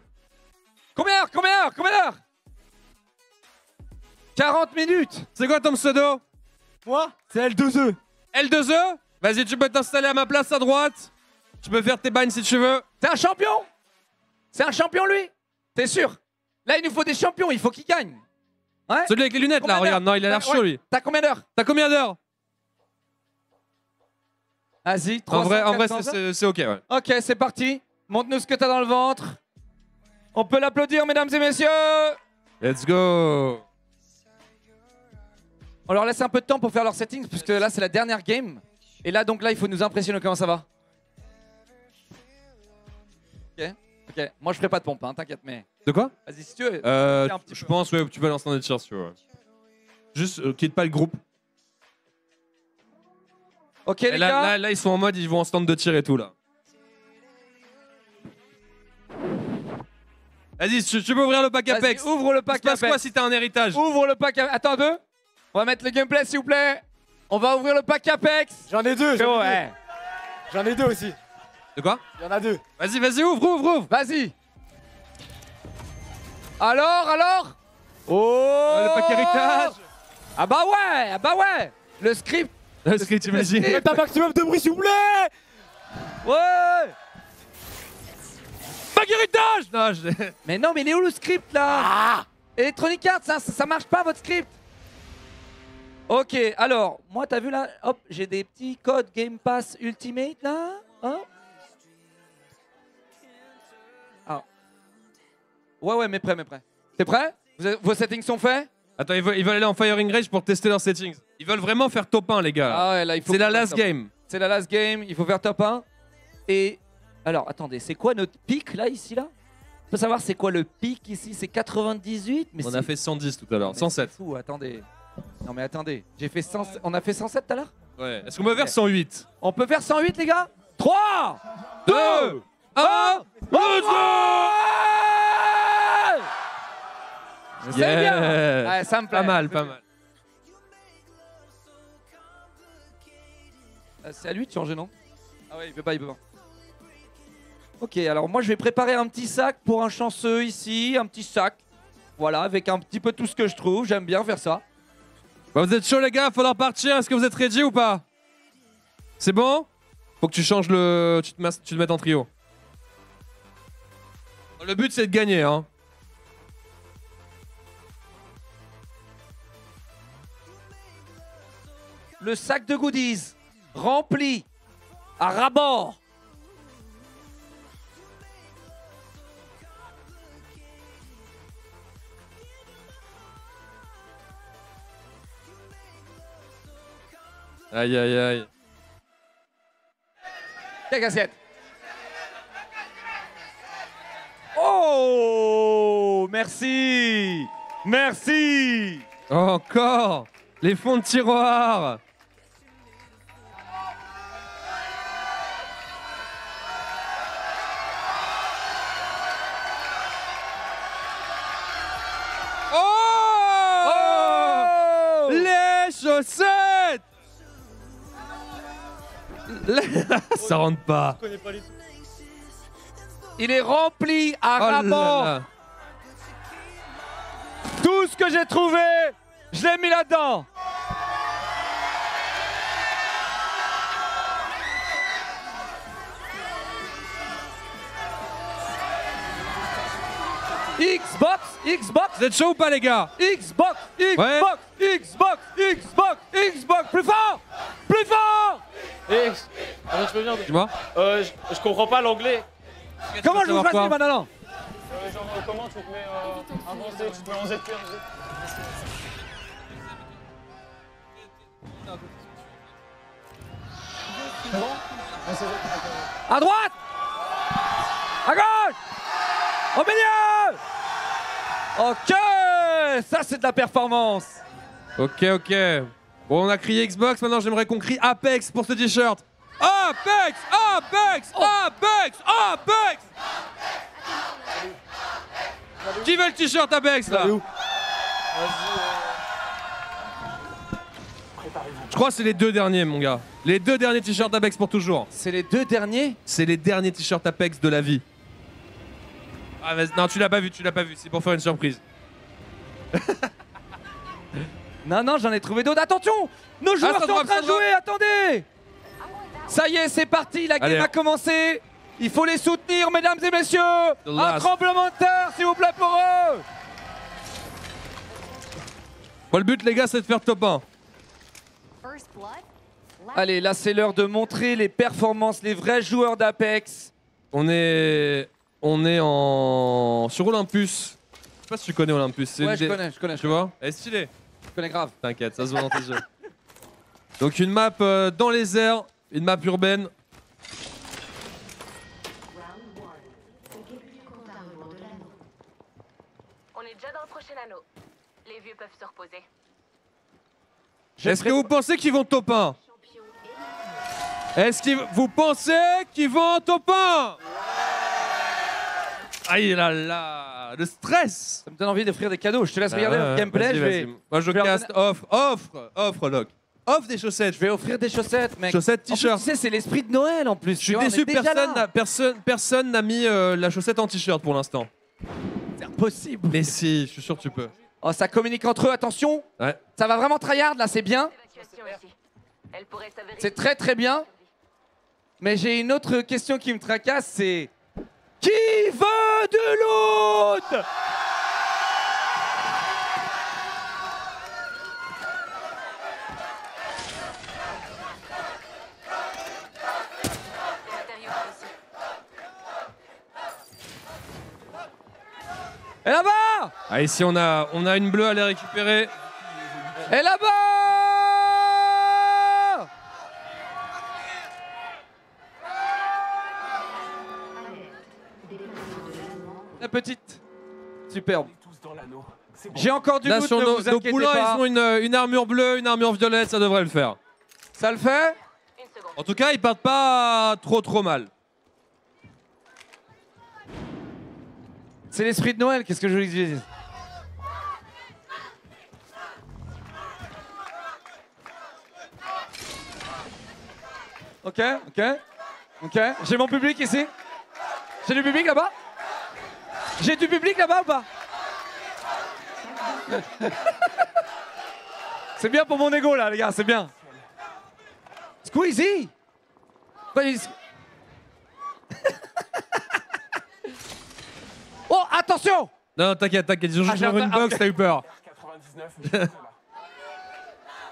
Combien d'heures? Combien d'heures? Combien d'heures? quarante minutes. C'est quoi ton pseudo? Moi? C'est L deux E. L deux E? Vas-y, tu peux t'installer à ma place à droite. Tu peux faire tes bagnes si tu veux. T'es un champion? C'est un champion lui? T'es sûr? Là, il nous faut des champions, il faut qu'il gagne. Ouais. Celui avec les lunettes là, regarde, non, il a l'air chaud ouais. lui. T'as combien d'heures? T'as combien d'heures? Vas-y, trois. En vrai, en vrai c'est ok, ouais. Ok, c'est parti. Montre-nous ce que t'as dans le ventre. On peut l'applaudir, mesdames et messieurs. Let's go. On leur laisse un peu de temps pour faire leurs settings, puisque là c'est la dernière game. Et là donc là il faut nous impressionner. Comment ça va? Ok, ok. Moi je ferai pas de pompe, hein, t'inquiète mais... De quoi? Vas-y si tu veux. Euh, je pense, ouais, tu peux lancer des tirs si tu veux. Juste, euh, quitte pas le groupe. Ok et les là, gars. Là, là ils sont en mode, ils vont en stand de tir et tout là. Vas-y, je, je peux ouvrir le pack Apex. Ouvre le pack Apex. Passe quoi si t'as un héritage? Ouvre le pack Apex. Attends un peu. On va mettre le gameplay s'il vous plaît. On va ouvrir le pack Apex. J'en ai deux. J'en ai, ouais. ai deux aussi. De quoi? Il y en a deux. Vas-y, vas-y, ouvre, ouvre, ouvre. Vas-y. Alors, alors. Oh, le pack héritage. Ah bah ouais, ah bah ouais. Le script. Le script, imagine. Mets un maximum de bruit s'il vous plaît. Ouais. Pack héritage. Non, je... Mais non, mais il est où le script là? Ah, Electronic Arts, ça, ça marche pas votre script. Ok, alors, moi t'as vu là, hop, j'ai des petits codes Game Pass Ultimate là, hein? Ah. Ouais, ouais, mais prêt, mais prêt. T'es prêt? Vous, Vos settings sont faits? Attends, ils veulent, ils veulent aller en Firing Range pour tester leurs settings. Ils veulent vraiment faire top un, les gars. Ah ouais, là, il faut... C'est la last game. C'est la last game, il faut faire top un. Et, alors, attendez, c'est quoi notre pic là, ici, là? On peut savoir c'est quoi le pic ici? C'est quatre-vingt-dix-huit, mais... On a fait cent dix tout à l'heure, cent sept. C'est fou, attendez. Non mais attendez, j'ai fait cent... on a fait cent sept tout à l'heure? Ouais, est-ce qu'on peut faire cent huit? On peut faire cent huit les gars? trois, deux, un, yeah. C'est bien. Ouais, ça me plaît. Pas mal, pas mal. C'est à lui de changer non? Ah ouais, il peut pas, il peut pas. Ok, alors moi je vais préparer un petit sac pour un chanceux ici, un petit sac. Voilà, avec un petit peu tout ce que je trouve, j'aime bien faire ça. Bah vous êtes chaud les gars, faut leur partir, est-ce que vous êtes ready ou pas? C'est bon? Faut que tu changes le... tu te, mas... tu te mettes en trio. Le but c'est de gagner hein. Le sac de goodies, rempli, à rabord. Aïe aïe aïe. Tiens cassette. Oh merci. Merci. Encore les fonds de tiroir. Oh, oh les chaussettes. Ça rentre pas. Il est rempli à rabord. Tout ce que j'ai trouvé, je l'ai mis là-dedans. Xbox, Xbox. Vous êtes chaud ou pas les gars? Xbox, Xbox, ouais. Xbox, Xbox, Xbox. Plus fort, plus fort. Et... Ah, je peux venir de... Dis-moi. Euh, je, je comprends pas l'anglais. Comment je vous passe les bananes? Euh, genre, comment tu te mets euh, avancé, tu te mets en Z P, en Z P. À droite. À gauche. Au milieu. Ok. Ça, c'est de la performance. Ok, ok. Bon, on a crié Xbox, maintenant j'aimerais qu'on crie Apex pour ce t-shirt. Apex, Apex, oh. Apex, Apex, Apex, Apex. Qui veut le t-shirt Apex là? Je crois que c'est les deux derniers mon gars. Les deux derniers t-shirts Apex pour toujours. C'est les deux derniers? C'est les derniers t-shirts Apex de la vie. Ah vas-y, non tu l'as pas vu, tu l'as pas vu, c'est pour faire une surprise. Non, non, j'en ai trouvé d'autres. Attention, nos joueurs ah, sont en train de jouer, attendez. Ça y est, c'est parti, la game Allez. a commencé. Il faut les soutenir, mesdames et messieurs. Un tremblement de terre, s'il vous plaît, pour eux. Bon, le but, les gars, c'est de faire top un. Allez, là, c'est l'heure de montrer les performances, les vrais joueurs d'Apex. On est... On est en... Sur Olympus. Je sais pas si tu connais Olympus. Ouais, je des... connais, je connais. Tu vois? Elle est stylée. Grave. T'inquiète, ça se voit dans tes yeux. Donc une map euh, dans les airs, une map urbaine. On est déjà dans le prochain anneau. Les vieux peuvent se reposer. Est-ce que vous pensez qu'ils vont top un? Est-ce que vous pensez qu'ils vont top un? Aïe là là. Ah, le stress. Ça me donne envie d'offrir des cadeaux. Je te laisse ah, regarder le ouais, gameplay. Je vais... Moi, je, je casse. Donner... Offre, offre, offre, Locke. Offre des chaussettes. Je vais offrir des chaussettes, mec. Chaussettes, t-shirt. Tu sais, c'est l'esprit de Noël en plus. Je suis déçu, personne n'a mis euh, la chaussette en t-shirt pour l'instant. C'est impossible. Mais si, je suis sûr que tu peux. Oh, ça communique entre eux, attention. Ouais. Ça va vraiment tryhard là, c'est bien. C'est très très bien. Mais j'ai une autre question qui me tracasse, c'est... Qui veut de l'autre? Et là-bas! Ah, ici, on a, on a une bleue à les récupérer. Et là-bas! La petite. Superbe. J'ai encore du loot, ne vous inquiétez pas. Nos poulains, ils ont une, une armure bleue, une armure violette, ça devrait le faire. Ça le fait? En tout cas, ils partent pas trop trop mal. C'est l'esprit de Noël, qu'est-ce que je voulais dire? Ok, ok, ok. J'ai mon public ici. J'ai du public là-bas? J'ai du public là-bas ou pas? C'est bien pour mon ego là, les gars, c'est bien. Squeezie! Oh, attention! Non, t'inquiète, t'inquiète, ils ont juste une box, t'as eu peur.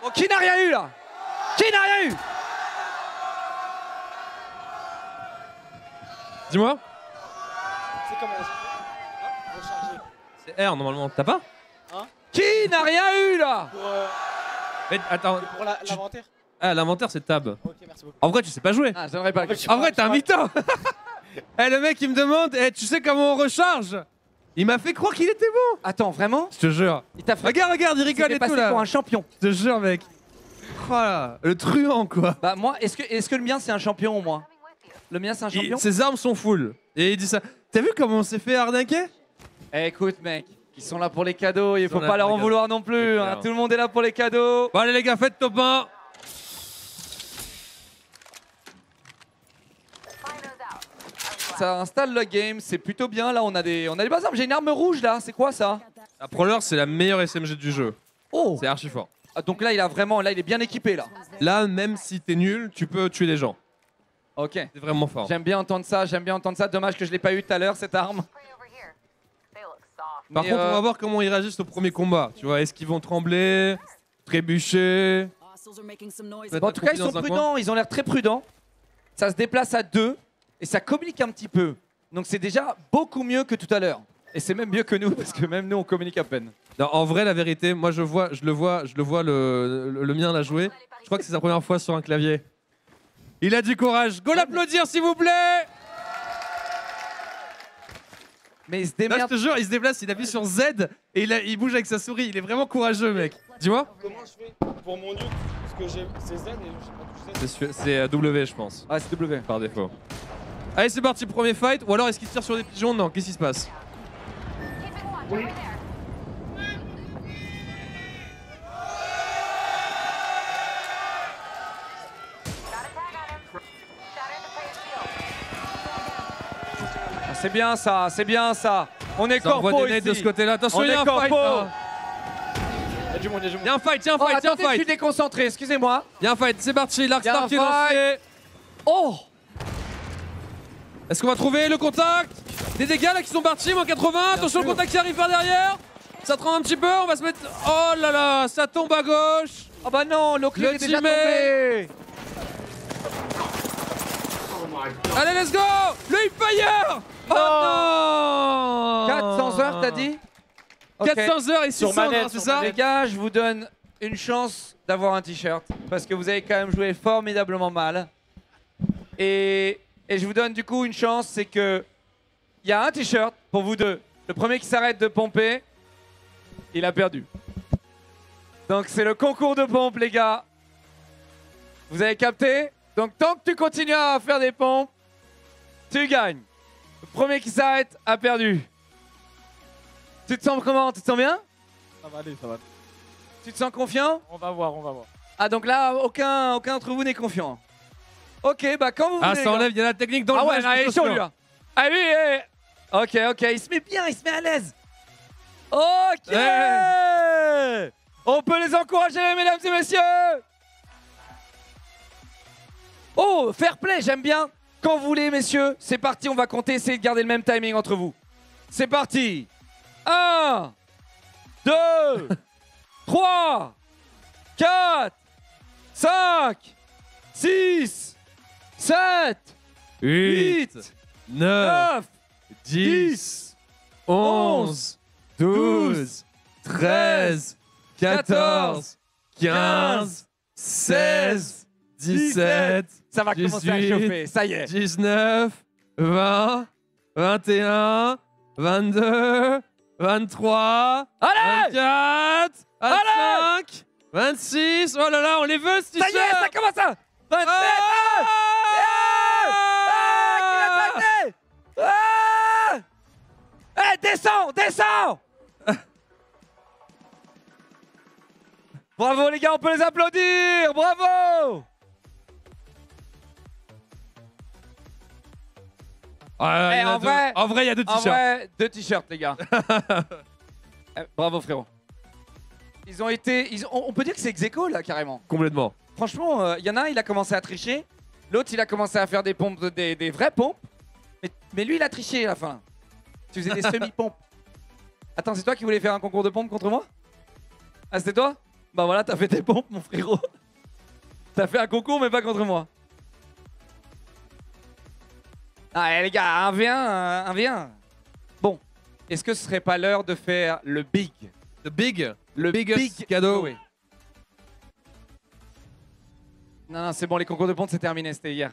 Bon, qui n'a rien eu, là? Qui n'a rien eu? Dis-moi. C'est comme recharger. C'est R, normalement. T'as pas? Hein? Qui n'a rien eu, là? Pour euh... Mais, attends. Pour l'inventaire? Tu... Ah, l'inventaire, c'est tab. Ok, merci beaucoup. En vrai, tu sais pas jouer. Ah, j'aimerais pas. En, que... en vrai, t'es un mytho. Eh hey, le mec il me demande, hey, tu sais comment on recharge? Il m'a fait croire qu'il était bon. Attends, vraiment? Je te jure. Il t'a fait... Regarde, regarde, il rigole et tout là. Pour un champion. Je te jure mec. Oh là, le truand quoi. Bah moi, est-ce que, est-ce que le mien c'est un champion moi? Le mien c'est un champion il... Ses armes sont full. Et il dit ça. T'as vu comment on s'est fait arnaquer? Eh écoute mec, ils sont là pour les cadeaux, il faut pas leur en vouloir non plus. Hein. Tout le monde est là pour les cadeaux. Bon allez les gars, faites top un. Ça installe le game, c'est plutôt bien. Là, on a des, on a des bazars. J'ai une arme rouge là. C'est quoi ça? La Proleur, c'est la meilleure S M G du jeu. Oh. C'est archi fort. Ah, donc là, il a vraiment, là, il est bien équipé là. Là, même si t'es nul, tu peux tuer des gens. Ok. C'est vraiment fort. J'aime bien entendre ça. J'aime bien entendre ça. Dommage que je l'ai pas eu tout à l'heure cette arme. Par Mais contre, euh... on va voir comment ils réagissent au premier combat. Tu vois, est-ce qu'ils vont trembler, trébucher? Bon, en tout cas, ils sont prudents. Ils ont l'air très prudents. Ça se déplace à deux. Et ça communique un petit peu. Donc c'est déjà beaucoup mieux que tout à l'heure. Et c'est même mieux que nous, parce que même nous, on communique à peine. Non, en vrai, la vérité, moi, je, vois, je le vois, je le, vois le, le, le mien la jouer. Je crois que c'est sa première fois sur un clavier. Il a du courage. Go l'applaudir, s'il vous plaît. Mais il se démerde. Là, je te jure, il se déplace, il appuie sur Z et il, a, il bouge avec sa souris. Il est vraiment courageux, mec. Dis-moi. Comment je fais pour mon nuke? Parce que c'est Z et je sais pas. C'est W, je pense. Ah, c'est W. Par défaut. Allez, c'est parti, premier fight. Ou alors, est-ce qu'il tire sur des pigeons? Non, qu'est-ce qui se passe? Oui. Ah, c'est bien ça, c'est bien ça. On est ça corpo ici. De ce côté-là. Attention, il y a un fight. Il y a un fight, il y a un fight, il y a un fight. Je suis déconcentré, excusez-moi. Il y a un fight, c'est parti. L'arc star qui est lancé. Oh! Est-ce qu'on va trouver le contact? Des dégâts là qui sont partis, moins quatre-vingts, attention le contact qui arrive par derrière. Ça tremble un petit peu, on va se mettre... Oh là là, ça tombe à gauche. Oh bah non, Locklear est déjà tombé. Allez, let's go. Le hip fire. Oh non, quatre cents heures t'as dit? quatre cents heures et six cents, c'est ça? Les gars, je vous donne une chance d'avoir un t-shirt. Parce que vous avez quand même joué formidablement mal. Et... Et je vous donne du coup une chance, c'est que il y a un t-shirt pour vous deux. Le premier qui s'arrête de pomper, il a perdu. Donc c'est le concours de pompe, les gars. Vous avez capté? Donc tant que tu continues à faire des pompes, tu gagnes. Le premier qui s'arrête a perdu. Tu te sens comment? Tu te sens bien? Ça va aller, ça va. Tu te sens confiant? On va voir, on va voir. Ah donc là, aucun, aucun d'entre vous n'est confiant. Ok, bah quand vous voulez... Ah ça enlève, il y a la technique dans le match. Ah ouais, il est chaud lui. Ah lui, eh. Ok, ok, il se met bien, il se met à l'aise. Ok, ouais. On peut les encourager, mesdames et messieurs. Oh, fair play, j'aime bien. Quand vous voulez, messieurs, c'est parti, on va compter, essayez de garder le même timing entre vous. C'est parti. un, deux, trois, quatre, cinq, six, sept, huit, neuf, dix, onze, douze, treize, quatorze, quinze, seize, dix-sept, ça va commencer à chauffer, ça y est. dix-neuf, vingt, vingt et un, vingt-deux, vingt-trois, allez vingt-quatre, vingt-cinq, vingt-six, oh là là, on les veut ce t-shirt. Ça y est, ça commence à... vingt-sept, ah qui l'a attaqué? Eh, descends, descends. Bravo les gars, on peut les applaudir, bravo. Euh, hey, en, vrai, en vrai, il y a deux t-shirts. En vrai, deux t-shirts, les gars. eh, bravo, frérot. Ils ont été. Ils ont, on peut dire que c'est ex-aequo, là, carrément. Complètement. Franchement, il euh, y en a un, il a commencé à tricher. L'autre, il a commencé à faire des pompes, des, des vraies pompes. Mais, mais lui, il a triché à la fin. Tu faisais des semi-pompes. Attends, c'est toi qui voulais faire un concours de pompes contre moi? Ah, c'était toi? Bah voilà, t'as fait tes pompes, mon frérot. T'as fait un concours, mais pas contre moi. Ah les gars, un v un, un v un. Bon, est-ce que ce serait pas l'heure de faire le big? The big? Le biggest big cadeau, oui. Non, non, c'est bon, les concours de ponte, c'est terminé, c'était hier.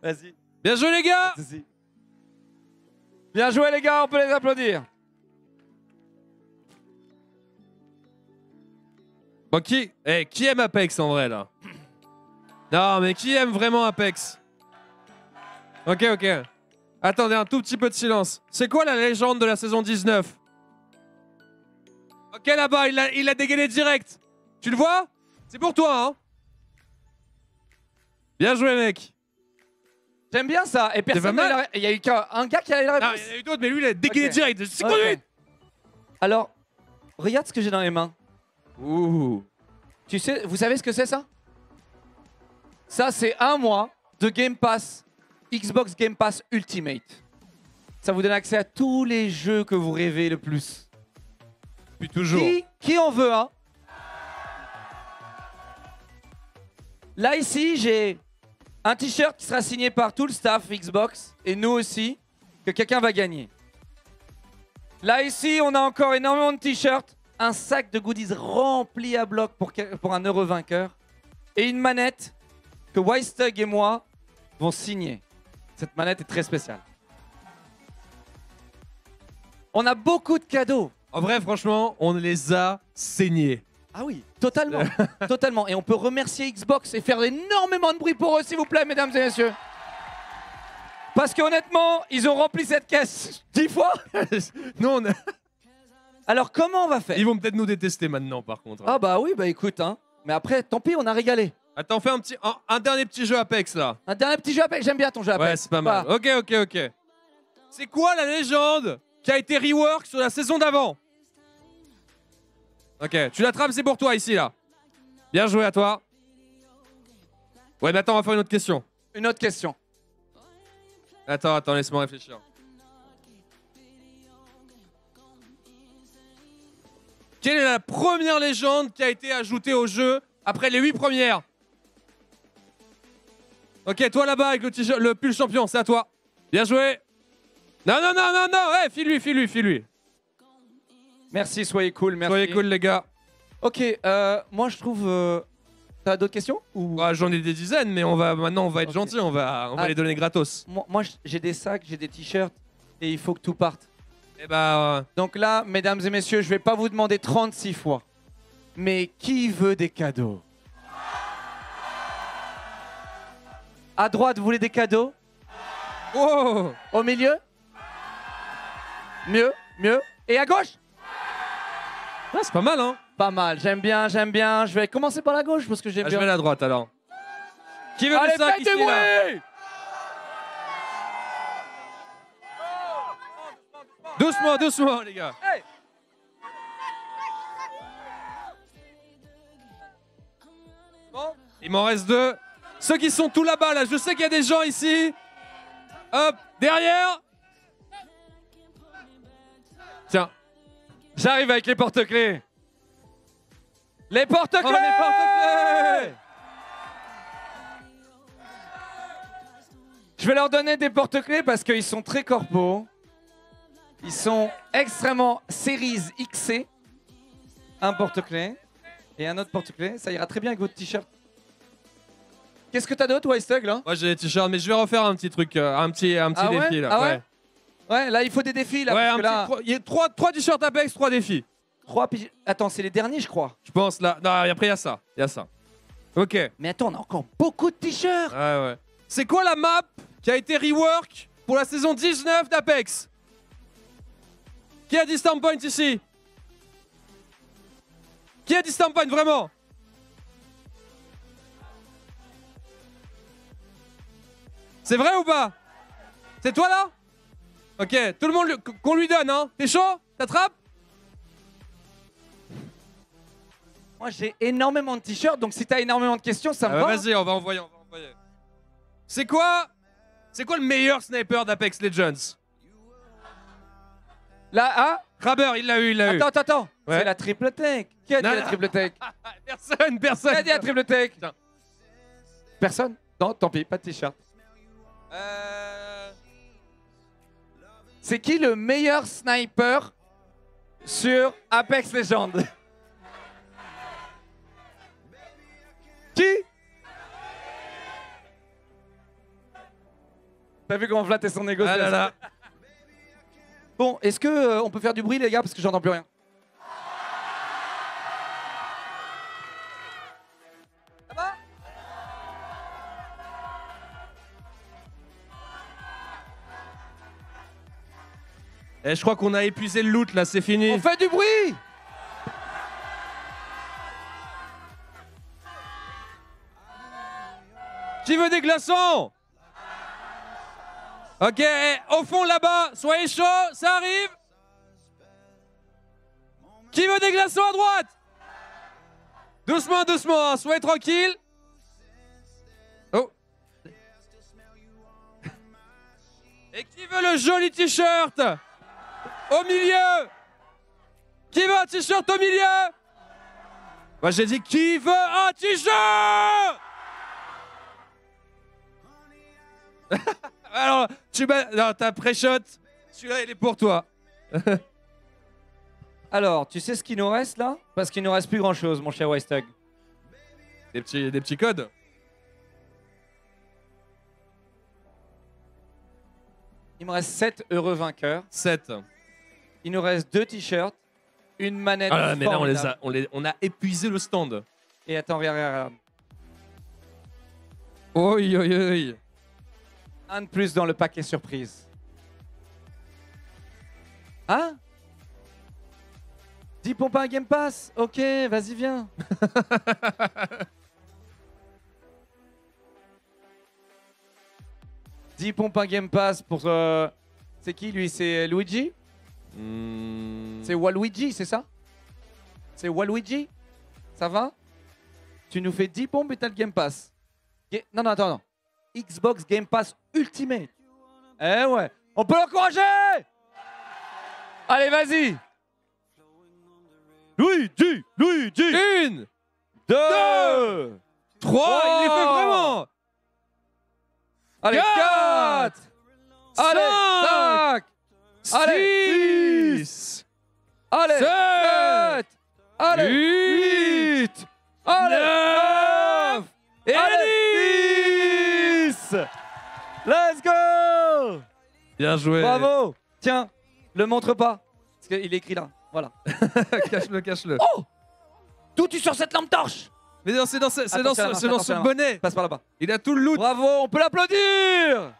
Vas-y. Bien joué les gars. Bien joué les gars, on peut les applaudir. Bon, qui, hey, qui aime Apex en vrai là? Non, mais qui aime vraiment Apex? Ok, ok. Attendez un tout petit peu de silence. C'est quoi la légende de la saison dix-neuf? Ok, là-bas, il a, il a dégainé direct. Tu le vois? C'est pour toi, hein? Bien joué, mec. J'aime bien ça. Et personne n'a... Il y a eu qu'un gars qui a eu la réponse. Non, il y en a eu d'autres, mais lui, il a dégainé okay. direct. C'est okay. conduit. Alors, regarde ce que j'ai dans les mains. Ouh. Tu sais, vous savez ce que c'est, ça? Ça, c'est un mois de Game Pass. Xbox Game Pass Ultimate. Ça vous donne accès à tous les jeux que vous rêvez le plus. Puis toujours. Qui, qui en veut un? Là, ici, j'ai un t-shirt qui sera signé par tout le staff Xbox et nous aussi, que quelqu'un va gagner. Là, ici, on a encore énormément de t-shirts, un sac de goodies rempli à bloc pour, pour un heureux vainqueur et une manette que WiseThug et moi vont signer. Cette manette est très spéciale. On a beaucoup de cadeaux. En vrai, franchement, on les a saignés. Ah oui, totalement. totalement. Et on peut remercier Xbox et faire énormément de bruit pour eux, s'il vous plaît, mesdames et messieurs. Parce qu'honnêtement, ils ont rempli cette caisse dix fois. Nous, on a... Alors, comment on va faire? Ils vont peut-être nous détester maintenant, par contre. Ah bah oui, bah écoute, hein. Mais après, tant pis, on a régalé. Attends, fais un petit, un, un dernier petit jeu Apex là. Un dernier petit jeu Apex, j'aime bien ton jeu Apex. Ouais, c'est pas mal. Pas. Ok, ok, ok. C'est quoi la légende qui a été rework sur la saison d'avant? Ok, tu l'attrapes, c'est pour toi ici là. Bien joué à toi. Ouais, mais attends, on va faire une autre question. Une autre question. Attends, attends, laisse-moi réfléchir. Quelle est la première légende qui a été ajoutée au jeu après les huit premières? Ok, toi là-bas avec le, le pull champion, c'est à toi. Bien joué. Non, non, non, non, non, hey, file-lui, file-lui, file-lui. Merci, soyez cool, merci. Soyez cool, les gars. Ok, euh, moi je trouve... Euh... T'as d'autres questions ou... ah, j'en ai des dizaines, mais on va, maintenant on va être okay. gentil, on va, on va ah, les donner gratos. Moi, moi j'ai des sacs, j'ai des t-shirts, et il faut que tout parte. Et bah... Euh... Donc là, mesdames et messieurs, je vais pas vous demander trente-six fois, mais qui veut des cadeaux? À droite, vous voulez des cadeaux? Oh. Au milieu? Mieux, mieux. Et à gauche. Ah, c'est pas mal, hein. Pas mal, j'aime bien, j'aime bien. Je vais commencer par la gauche parce que j'aime ah, bien. Je vais à la droite alors. Qui veut Allez, ça, qui se là Doucement, doucement, les gars. Hey. Bon. Il m'en reste deux. Ceux qui sont tout là-bas, là, je sais qu'il y a des gens ici. Hop, derrière. Tiens, j'arrive avec les porte-clés. Les porte-clés. Oh, les porte-clés. Je vais leur donner des porte-clés parce qu'ils sont très corpaux. Ils sont extrêmement series X C. Un porte-clés et un autre porte-clés. Ça ira très bien avec votre t-shirt. Qu'est-ce que t'as d'autre, WiseThug, là? Moi j'ai des t-shirts, mais je vais refaire un petit truc, euh, un petit, un petit ah défi ouais là. Ah ouais, ouais. Ouais, là il faut des défis là. Ouais, parce que là... Pro... Il y a trois, trois t-shirts Apex, trois défis. Trois pige... Attends, c'est les derniers, je crois. Je pense là. Non, après il y a ça, il y a ça. Ok. Mais attends, on a encore beaucoup de t-shirts. Ouais, ouais. C'est quoi la map qui a été rework pour la saison dix-neuf d'Apex? Qui a dit Stamp Point ici? Qui a dit Stamp Point vraiment? C'est vrai ou pas? C'est toi là? Ok, tout le monde qu'on lui donne, hein? T'es chaud? T'attrapes? Moi j'ai énormément de t-shirts, donc si t'as énormément de questions, ça ah me bah va. Vas-y, on va envoyer, on va envoyer. C'est quoi? C'est quoi le meilleur sniper d'Apex Legends? Là, hein? Crabber, il l'a eu, il l'a eu. Attends, attends, attends. Ouais. C'est la triple tech. Qui a non, dit non. la triple tech? Personne, personne. Qui a dit la triple tech? Tiens. Personne? Non, tant pis, pas de t-shirt. Euh... C'est qui le meilleur sniper sur Apex Legends? Qui? T'as vu comment flatter son égo? Ah là là. Bon, est-ce que euh, on peut faire du bruit, les gars, parce que j'entends plus rien. Ça va? Eh, je crois qu'on a épuisé le loot là, c'est fini. On fait du bruit! Qui veut des glaçons? Ok, et au fond là-bas, soyez chaud, ça arrive. Qui veut des glaçons à droite? Doucement, doucement, hein, soyez tranquille. Oh. Et qui veut le joli t-shirt? Au milieu. Qui veut un t-shirt au milieu? Bah j'ai dit qui veut un t-shirt? Alors, tu non, t'as pré-shot. Celui-là, il est pour toi. Alors, tu sais ce qu'il nous reste là? Parce qu'il nous reste plus grand-chose, mon cher WiseThug. Des petits, des petits codes. Il me reste sept heureux vainqueurs. sept. Il nous reste deux t-shirts, une manette. Ah là, mais là, on les a, on les, on a épuisé le stand. Et attends, regarde, regarde. Oi, oi, oi. Un de plus dans le paquet surprise. Hein? Dis pompe à Game Pass. Ok, vas-y, viens. Dis pompe à Game Pass pour... Euh... C'est qui, lui? C'est Luigi? mmh. C'est Waluigi, c'est ça? C'est Waluigi? Ça va? Tu nous fais dix pompes et t'as le Game Pass. Ga non, non, attends, non. Xbox Game Pass Ultimate. Eh ouais, on peut l'encourager. Allez, vas-y. Luigi, Luigi. Une, deux, deux trois. trois. Il les fait vraiment. Allez, quatre, cinq, allez, cinq, allez, six, allez, sept, allez, huit, allez, neuf, et allez. Let's go! Bien joué! Bravo! Tiens, le montre pas. Parce qu'il est écrit là, voilà. Cache-le, cache-le. Oh! D'où tu sors cette lampe torche? Mais c'est dans ce, attends, dans ce, attends, dans ce bonnet. Passe par là-bas. Il a tout le loot. Bravo, on peut l'applaudir!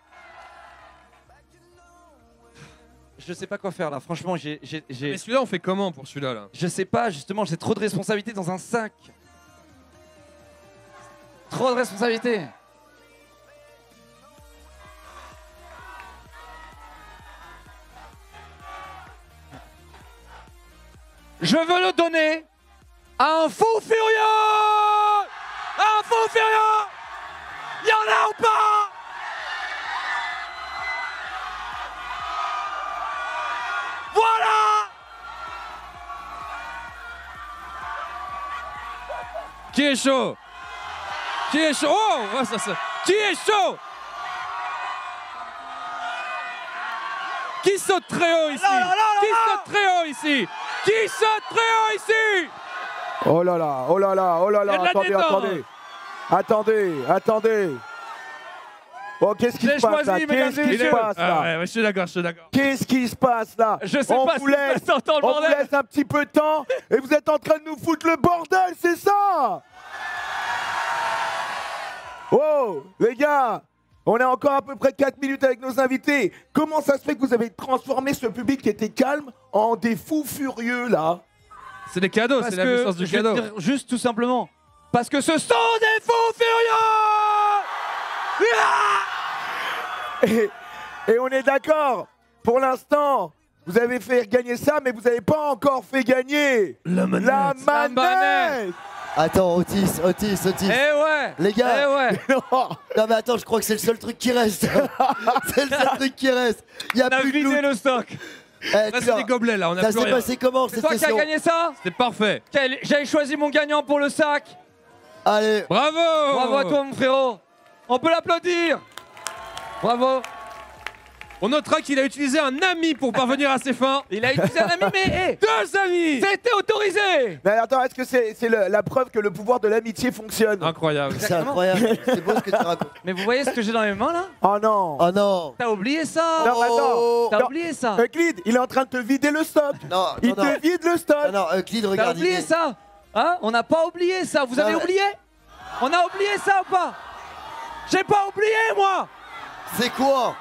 je sais pas quoi faire là. Franchement, j'ai. Mais celui-là, on fait comment pour celui-là là? Je sais pas, justement, j'ai trop de responsabilités dans un cinq. Trop de responsabilités. Je veux le donner à un fou furieux! Un fou furieux! Y'en a ou pas? Voilà! Qui est chaud? Qui est chaud? Oh! Ouais, ça, ça. Qui est chaud? Qui saute très haut ici? Là, là, là, là, qui saute très haut ici? Qui saute très haut ici? Oh là là, oh là là, oh là là, attendez, attendez, attendez, attendez. Bon, qu'est-ce qui se passe là? Qu'est-ce qui se passe là? Je suis d'accord, je suis d'accord. Qu'est-ce qui se passe là? Je sais pas, on vous laisse un petit peu de temps et vous êtes en train de nous foutre le bordel, c'est ça? Oh, les gars, on est encore à peu près quatre minutes avec nos invités. Comment ça se fait que vous avez transformé ce public qui était calme en des fous furieux là? C'est des cadeaux, c'est la puissance du cadeau. Juste tout simplement, parce que ce sont des fous furieux! Ah et, et on est d'accord, pour l'instant, vous avez fait gagner ça, mais vous n'avez pas encore fait gagner la manette. La manette. La manette. Attends, Otis, Otis, Otis. Eh ouais! Les gars! Eh ouais! Non. Non, mais attends, je crois que c'est le seul truc qui reste. C'est le seul truc qui reste. Il y a, on a plus vidé le stock. Eh, ça c'est des gobelets là, on a ça s'est passé comment? C'est toi qui as gagné ça? C'est parfait. J'avais choisi mon gagnant pour le sac. Allez. Bravo. Bravo à toi mon frérot. On peut l'applaudir. Bravo. On notera qu'il a utilisé un ami pour parvenir à ses fins. Il a utilisé un ami mais hey, deux amis. C'était autorisé. Mais attends, est-ce que c'est c'est la preuve que le pouvoir de l'amitié fonctionne? Incroyable. C'est incroyable. C'est beau ce que tu racontes. Mais vous voyez ce que j'ai dans mes mains là? Oh non. Oh non. T'as oublié ça? Non, oh. T'as oublié ça? Euclid, il est en train de te vider le stock. Non. Il non, te non. vide le stock. Non, non, Euclid, regarde. T'as oublié il... ça? Hein? On n'a pas oublié ça. Vous non, avez mais... oublié? On a oublié ça ou pas? J'ai pas oublié moi. C'est quoi?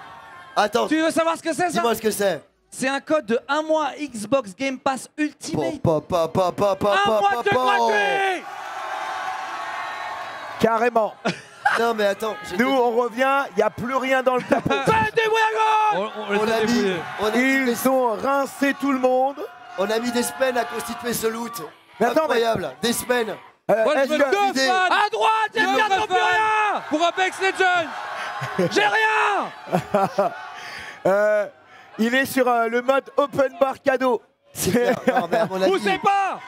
Attends, tu veux savoir ce que c'est ça? Dis-moi ce que c'est. C'est un code de un mois Xbox Game Pass Ultimate. Pa, pa, pa, pa, pa, un pa, mois pa, de gratuit. Carrément. Non mais attends. Nous on revient, il n'y a plus rien dans le tapot. on, on, on a mis, on a Ils ont rincé tout le monde. On a mis des semaines à constituer ce loot. Mais incroyable, attends, mais... des semaines. Euh, Moi, je veux deux idée. fans. À droite, il n'y a plus rien. Pour Apex Legends. J'ai rien. euh, Il est sur euh, le mode open bar cadeau. C'est Poussez pas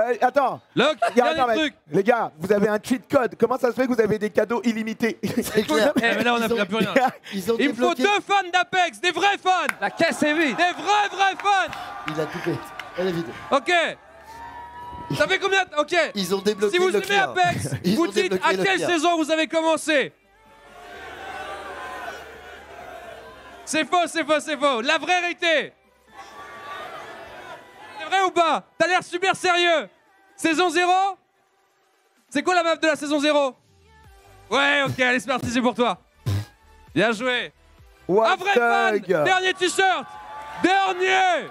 euh, Attends. Lock, y a y a un truc. Les gars, vous avez un cheat code. Comment ça se fait que vous avez des cadeaux illimités? C'est clair. Eh, mais là, on n'a plus rien. Ils ont Il me faut deux fans d'Apex, des vrais fans. La caisse est vide. Des vrais, vrais fans. Il a coupé. Elle est vide. Ok. Ça fait combien? Ok. Ils ont débloqué. Si vous aimez Apex, vous dites à quelle saison vous avez commencé. C'est faux, c'est faux, c'est faux. La vraie vérité. C'est vrai ou pas? T'as l'air super sérieux. Saison zéro? C'est quoi la map de la saison zéro? Ouais, ok, allez, c'est parti, c'est pour toi. Bien joué. Un vrai fan. Dernier t-shirt. Dernier.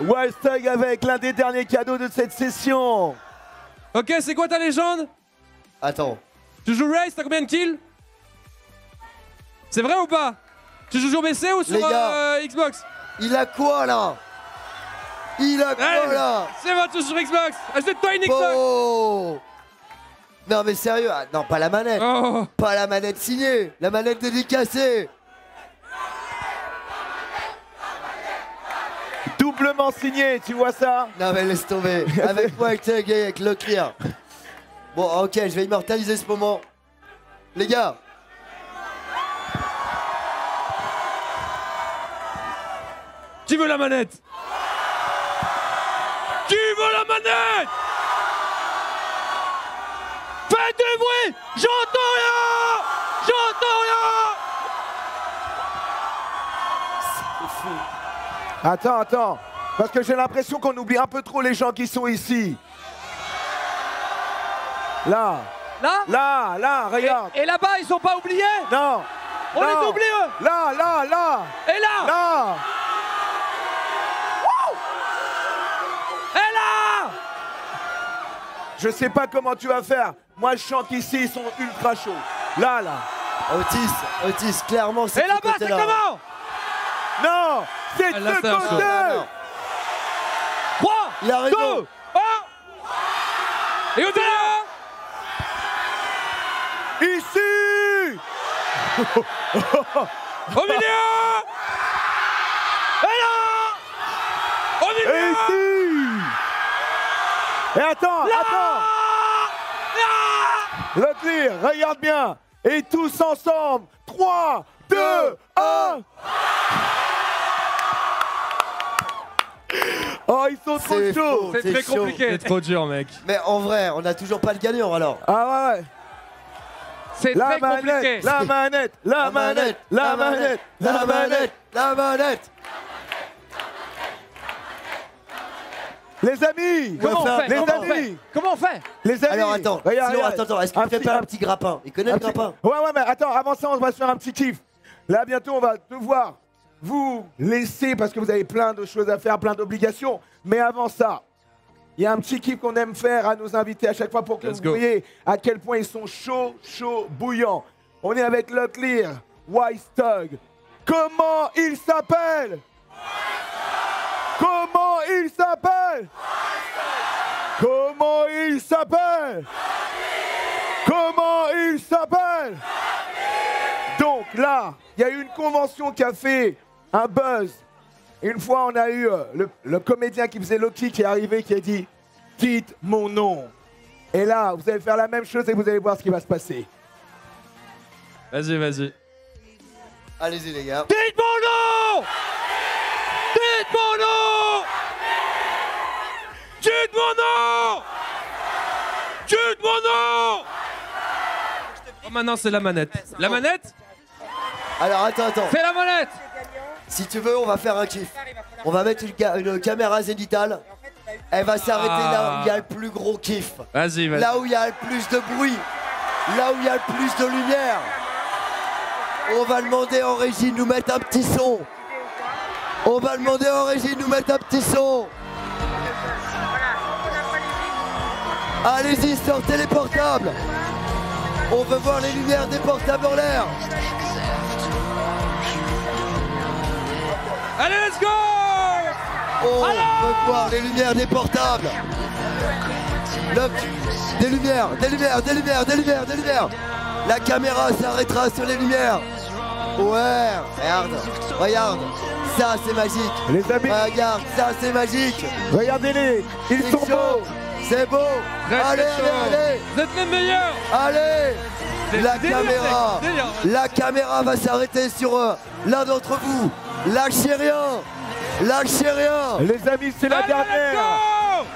WiseThug avec l'un des derniers cadeaux de cette session. Ok, c'est quoi ta légende? Attends. Tu joues Wraith, t'as combien de kills? C'est vrai ou pas? Tu joues sur P C ou sur euh, Xbox? Il a quoi là? Il a quoi hey, là? C'est vingt-deux sur Xbox. Achète-toi une Xbox. Oh. Non mais sérieux, ah, non pas la manette. Oh. Pas la manette signée, la manette dédicacée. Doublement signé, tu vois ça? Non mais laisse tomber, avec moi, avec Tag et avec Locklear. Bon ok, je vais immortaliser ce moment. Les gars. Qui veut la manette? Qui veut la manette? Faites du bruit! J'entends rien! J'entends rien! C'est fou. Attends, attends, parce que j'ai l'impression qu'on oublie un peu trop les gens qui sont ici. Là. Là. Là, là, regarde. Et, et là-bas, ils sont pas oubliés? Non. On non. les oublie, eux. Là, là, là. Et là. Là. Je sais pas comment tu vas faire. Moi, je chante ici, ils sont ultra chauds. Là, là. Otis, Otis, clairement, c'est... Et là-bas, c'est comment? Non, c'est de ce côté. trois, deux, un. Et au-delà. Ici. Au milieu. Et là. Au milieu. Et ici. Et attends, là, attends. Locklear, regarde bien. Et tous ensemble. trois, deux, un. Oh, ils sont trop chauds. C'est très compliqué. C'est trop dur, mec. Mais en vrai, on n'a toujours pas le gagnant, alors. Ah ouais. C'est très compliqué. La manette, la manette, la manette, la manette, la manette. Les amis, comment on fait? Les amis, comment on fait? Les amis. Alors attends, attends, attends. Est-ce qu'on fait pas un petit grappin? Il connaît le grappin? Ouais, ouais, mais attends. Avant ça, on va se faire un petit kiff. Là, bientôt, on va devoir vous laissez parce que vous avez plein de choses à faire, plein d'obligations. Mais avant ça, il y a un petit kiff qu'on aime faire à nos invités à chaque fois pour que Let's vous go. voyez à quel point ils sont chauds, chauds, bouillants. On est avec Locklear, WiseThug. Comment il s'appelle? Comment il s'appelle? Comment il s'appelle? Comment il s'appelle? Donc là, il y a eu une convention qui a fait un buzz. Une fois, on a eu le, le comédien qui faisait Loki qui est arrivé, qui a dit « Dites mon nom ». Et là, vous allez faire la même chose et vous allez voir ce qui va se passer. Vas-y, vas-y. Allez-y, les gars. Dites mon nom! Dites mon nom! Dites mon nom! Dites mon nom! Oh, maintenant, c'est la manette. La manette? Alors, attends, attends. Fais la manette! Si tu veux, on va faire un kiff. On va mettre une, ca une caméra zénitale. Elle va s'arrêter ah. là où il y a le plus gros kiff. Vas-y, vas-y. Là où il y a le plus de bruit. Là où il y a le plus de lumière. On va demander en régie de nous mettre un petit son. On va demander en régie de nous mettre un petit son. Allez-y, sortez les portables. On veut voir les lumières des portables en l'air. Allez, let's go! On peut voir les lumières des portables. Le... Des lumières, des lumières, des lumières, des lumières, des lumières. La caméra s'arrêtera sur les lumières. Ouais, regarde, regarde. Ça, c'est magique. Les amis. Regarde, ça, c'est magique. Regardez-les, ils sont beaux. C'est beau. Allez, allez, allez. Vous êtes les meilleurs. Allez. La caméra, la caméra va s'arrêter sur l'un d'entre vous. Lâchez rien! Lâchez rien! Les amis, c'est la dernière!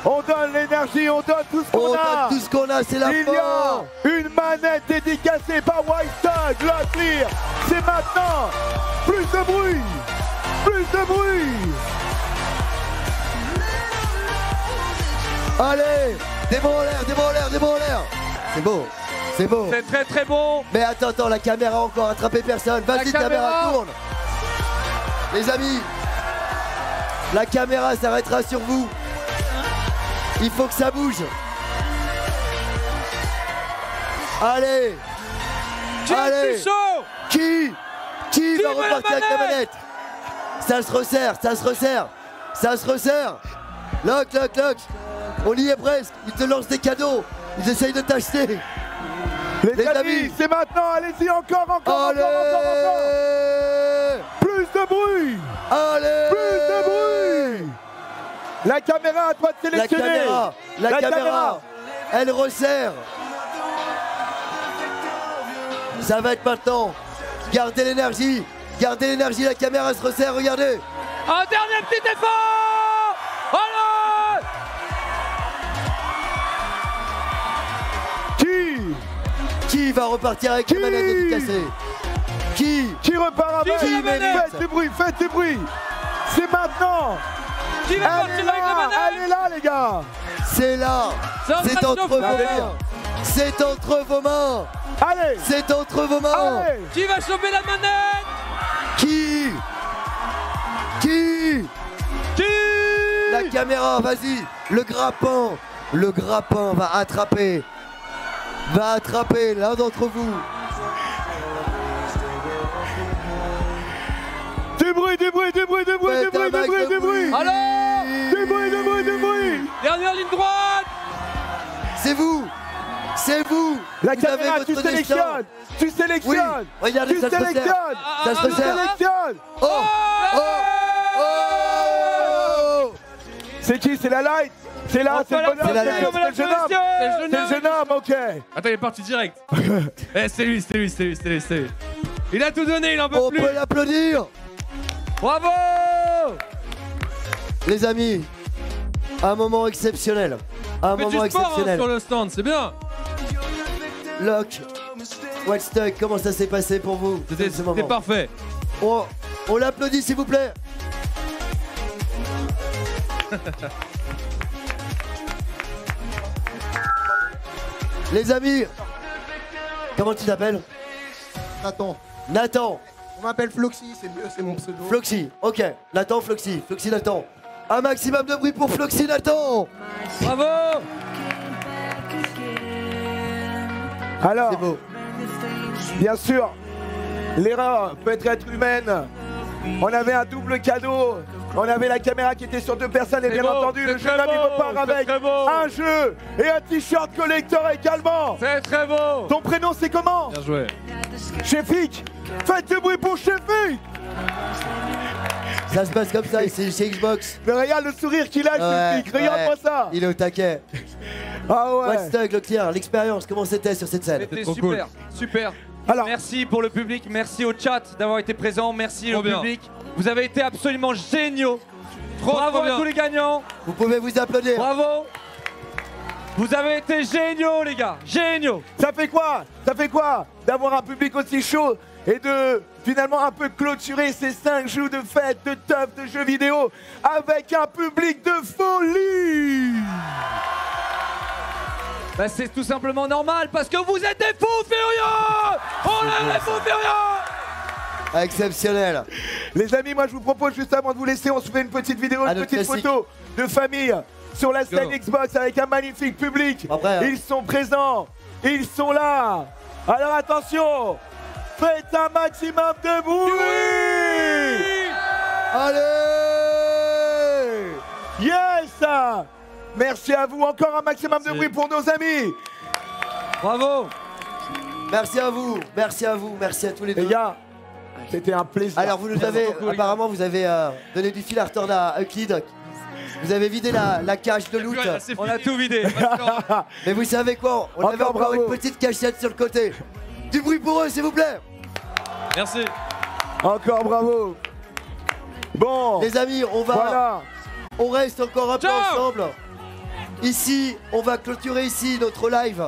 On donne l'énergie, on donne tout ce qu'on a! On donne tout ce qu'on a, c'est la fin! Une manette dédicacée par WiseThug, Locklear! C'est maintenant! Plus de bruit! Plus de bruit! Allez! Des bras en l'air, des bras en l'air, des bras en l'air! C'est beau! C'est beau! C'est très très bon! Mais attends, attends, la caméra a encore attrapé personne! Vas-y, caméra, tourne! Les amis, la caméra s'arrêtera sur vous. Il faut que ça bouge. Allez, qui allez, qui, qui, qui va repartir avec la manette? Ça se resserre, ça se resserre, ça se resserre. Lock, lock, lock. On y est presque. Ils te lancent des cadeaux. Ils essayent de t'acheter. Les, Les amis, amis. c'est maintenant. Allez-y encore, encore, allez. encore, encore, encore. Plus de bruit! Allez! Plus de bruit! La caméra à toi de sélectionner! La caméra! La, la caméra, caméra! Elle resserre! Ça va être maintenant! Gardez l'énergie! Gardez l'énergie, la caméra se resserre, regardez! Un dernier petit effort! Allez! Qui? Qui va repartir avec la manette dédicacée? Qui Qui repart avec? Faites du bruit, faites du bruit. C'est maintenant. Qui va partir avec la manette? Elle est là, les gars. C'est là. C'est entre vos mains. C'est entre vos mains. Allez. C'est entre vos mains. Allez. Qui va choper la manette? Qui Qui Qui La caméra, vas-y. Le grappin. Le grappin va attraper, va attraper l'un d'entre vous. Des bruits, des bruits, des bruits, des bruits, des bruits, des bruits, des bruits. Allez, des bruits, des bruits, des bruits. Dernière ligne droite. C'est vous. C'est vous. La caméra, tu sélectionnes. Tu sélectionnes. Regardez, ça se sélectionne. Ça se sélectionne. Oh, oh, oh. C'est qui? C'est la light. C'est là, c'est le bonhomme, c'est le jeune homme. C'est le jeune homme, ok. Attends, il est parti direct. Eh, c'est lui, c'est lui, c'est lui, c'est lui, c'est lui. Il a tout donné, il en veut plus. On peut l'applaudir. Bravo. Les amis, un moment exceptionnel. Un moment exceptionnel. Sur le stand, c'est bien. Lock, WiseThug, comment ça s'est passé pour vous? C'était parfait. On l'applaudit, s'il vous plaît. Les amis, comment tu t'appelles? Nathan. Nathan. On m'appelle Floxy, c'est mieux, c'est mon pseudo. Floxy, ok. Nathan, Floxy, Floxy, Nathan. Un maximum de bruit pour Floxy, Nathan. Bravo. Alors, beau. Bien sûr, l'erreur peut être humaine. On avait un double cadeau. On avait la caméra qui était sur deux personnes et bien beau, entendu le jeune homme il repart avec un jeu et un t-shirt collector également. C'est très beau. Ton prénom c'est comment? Bien joué. Chefik. Faites du bruit pour Chefik. Ça se passe comme ça ici chez Xbox. Mais regarde le sourire qu'il a ouais, Chefik, regarde-moi ouais. ça. Il est au taquet. Ah ouais. WiseThug, Locklear, l'expérience, comment c'était sur cette scène? C'était super, cool. super. Alors, merci pour le public, merci au chat d'avoir été présent, merci le bien. public. Vous avez été absolument géniaux. Trop, Bravo trop à tous les gagnants. Vous pouvez vous applaudir. Bravo. Vous avez été géniaux les gars, géniaux. Ça fait quoi? Ça fait quoi d'avoir un public aussi chaud et de finalement un peu clôturer ces cinq jours de fête, de teuf, de jeux vidéo avec un public de folie? Bah c'est tout simplement normal parce que vous êtes des fous furieux. On est des fous furieux. Exceptionnel. Les amis, moi je vous propose juste avant de vous laisser, on se fait une petite vidéo, ah, une petite classique. photo de famille sur la scène Go. Xbox avec un magnifique public. Après, hein. Ils sont présents, ils sont là. Alors attention, faites un maximum de bruit. Oui. Allez. Yes. Merci à vous, encore un maximum merci. de bruit pour nos amis. Bravo. Merci à vous, merci à vous, merci à tous les deux. Les gars, c'était un plaisir. Alors vous nous avez, beaucoup, apparemment vous avez euh, donné du fil à retordre à Euclid. Vous avez vidé la, la cage de loot. Là, on a tout vidé. Mais vous savez quoi, on encore avait encore bravo. une petite cachette sur le côté. Du bruit pour eux s'il vous plaît. Merci. Encore bravo. Bon. Les amis, on va... Voilà. On reste encore un Ciao. peu ensemble. Ici, on va clôturer ici notre live.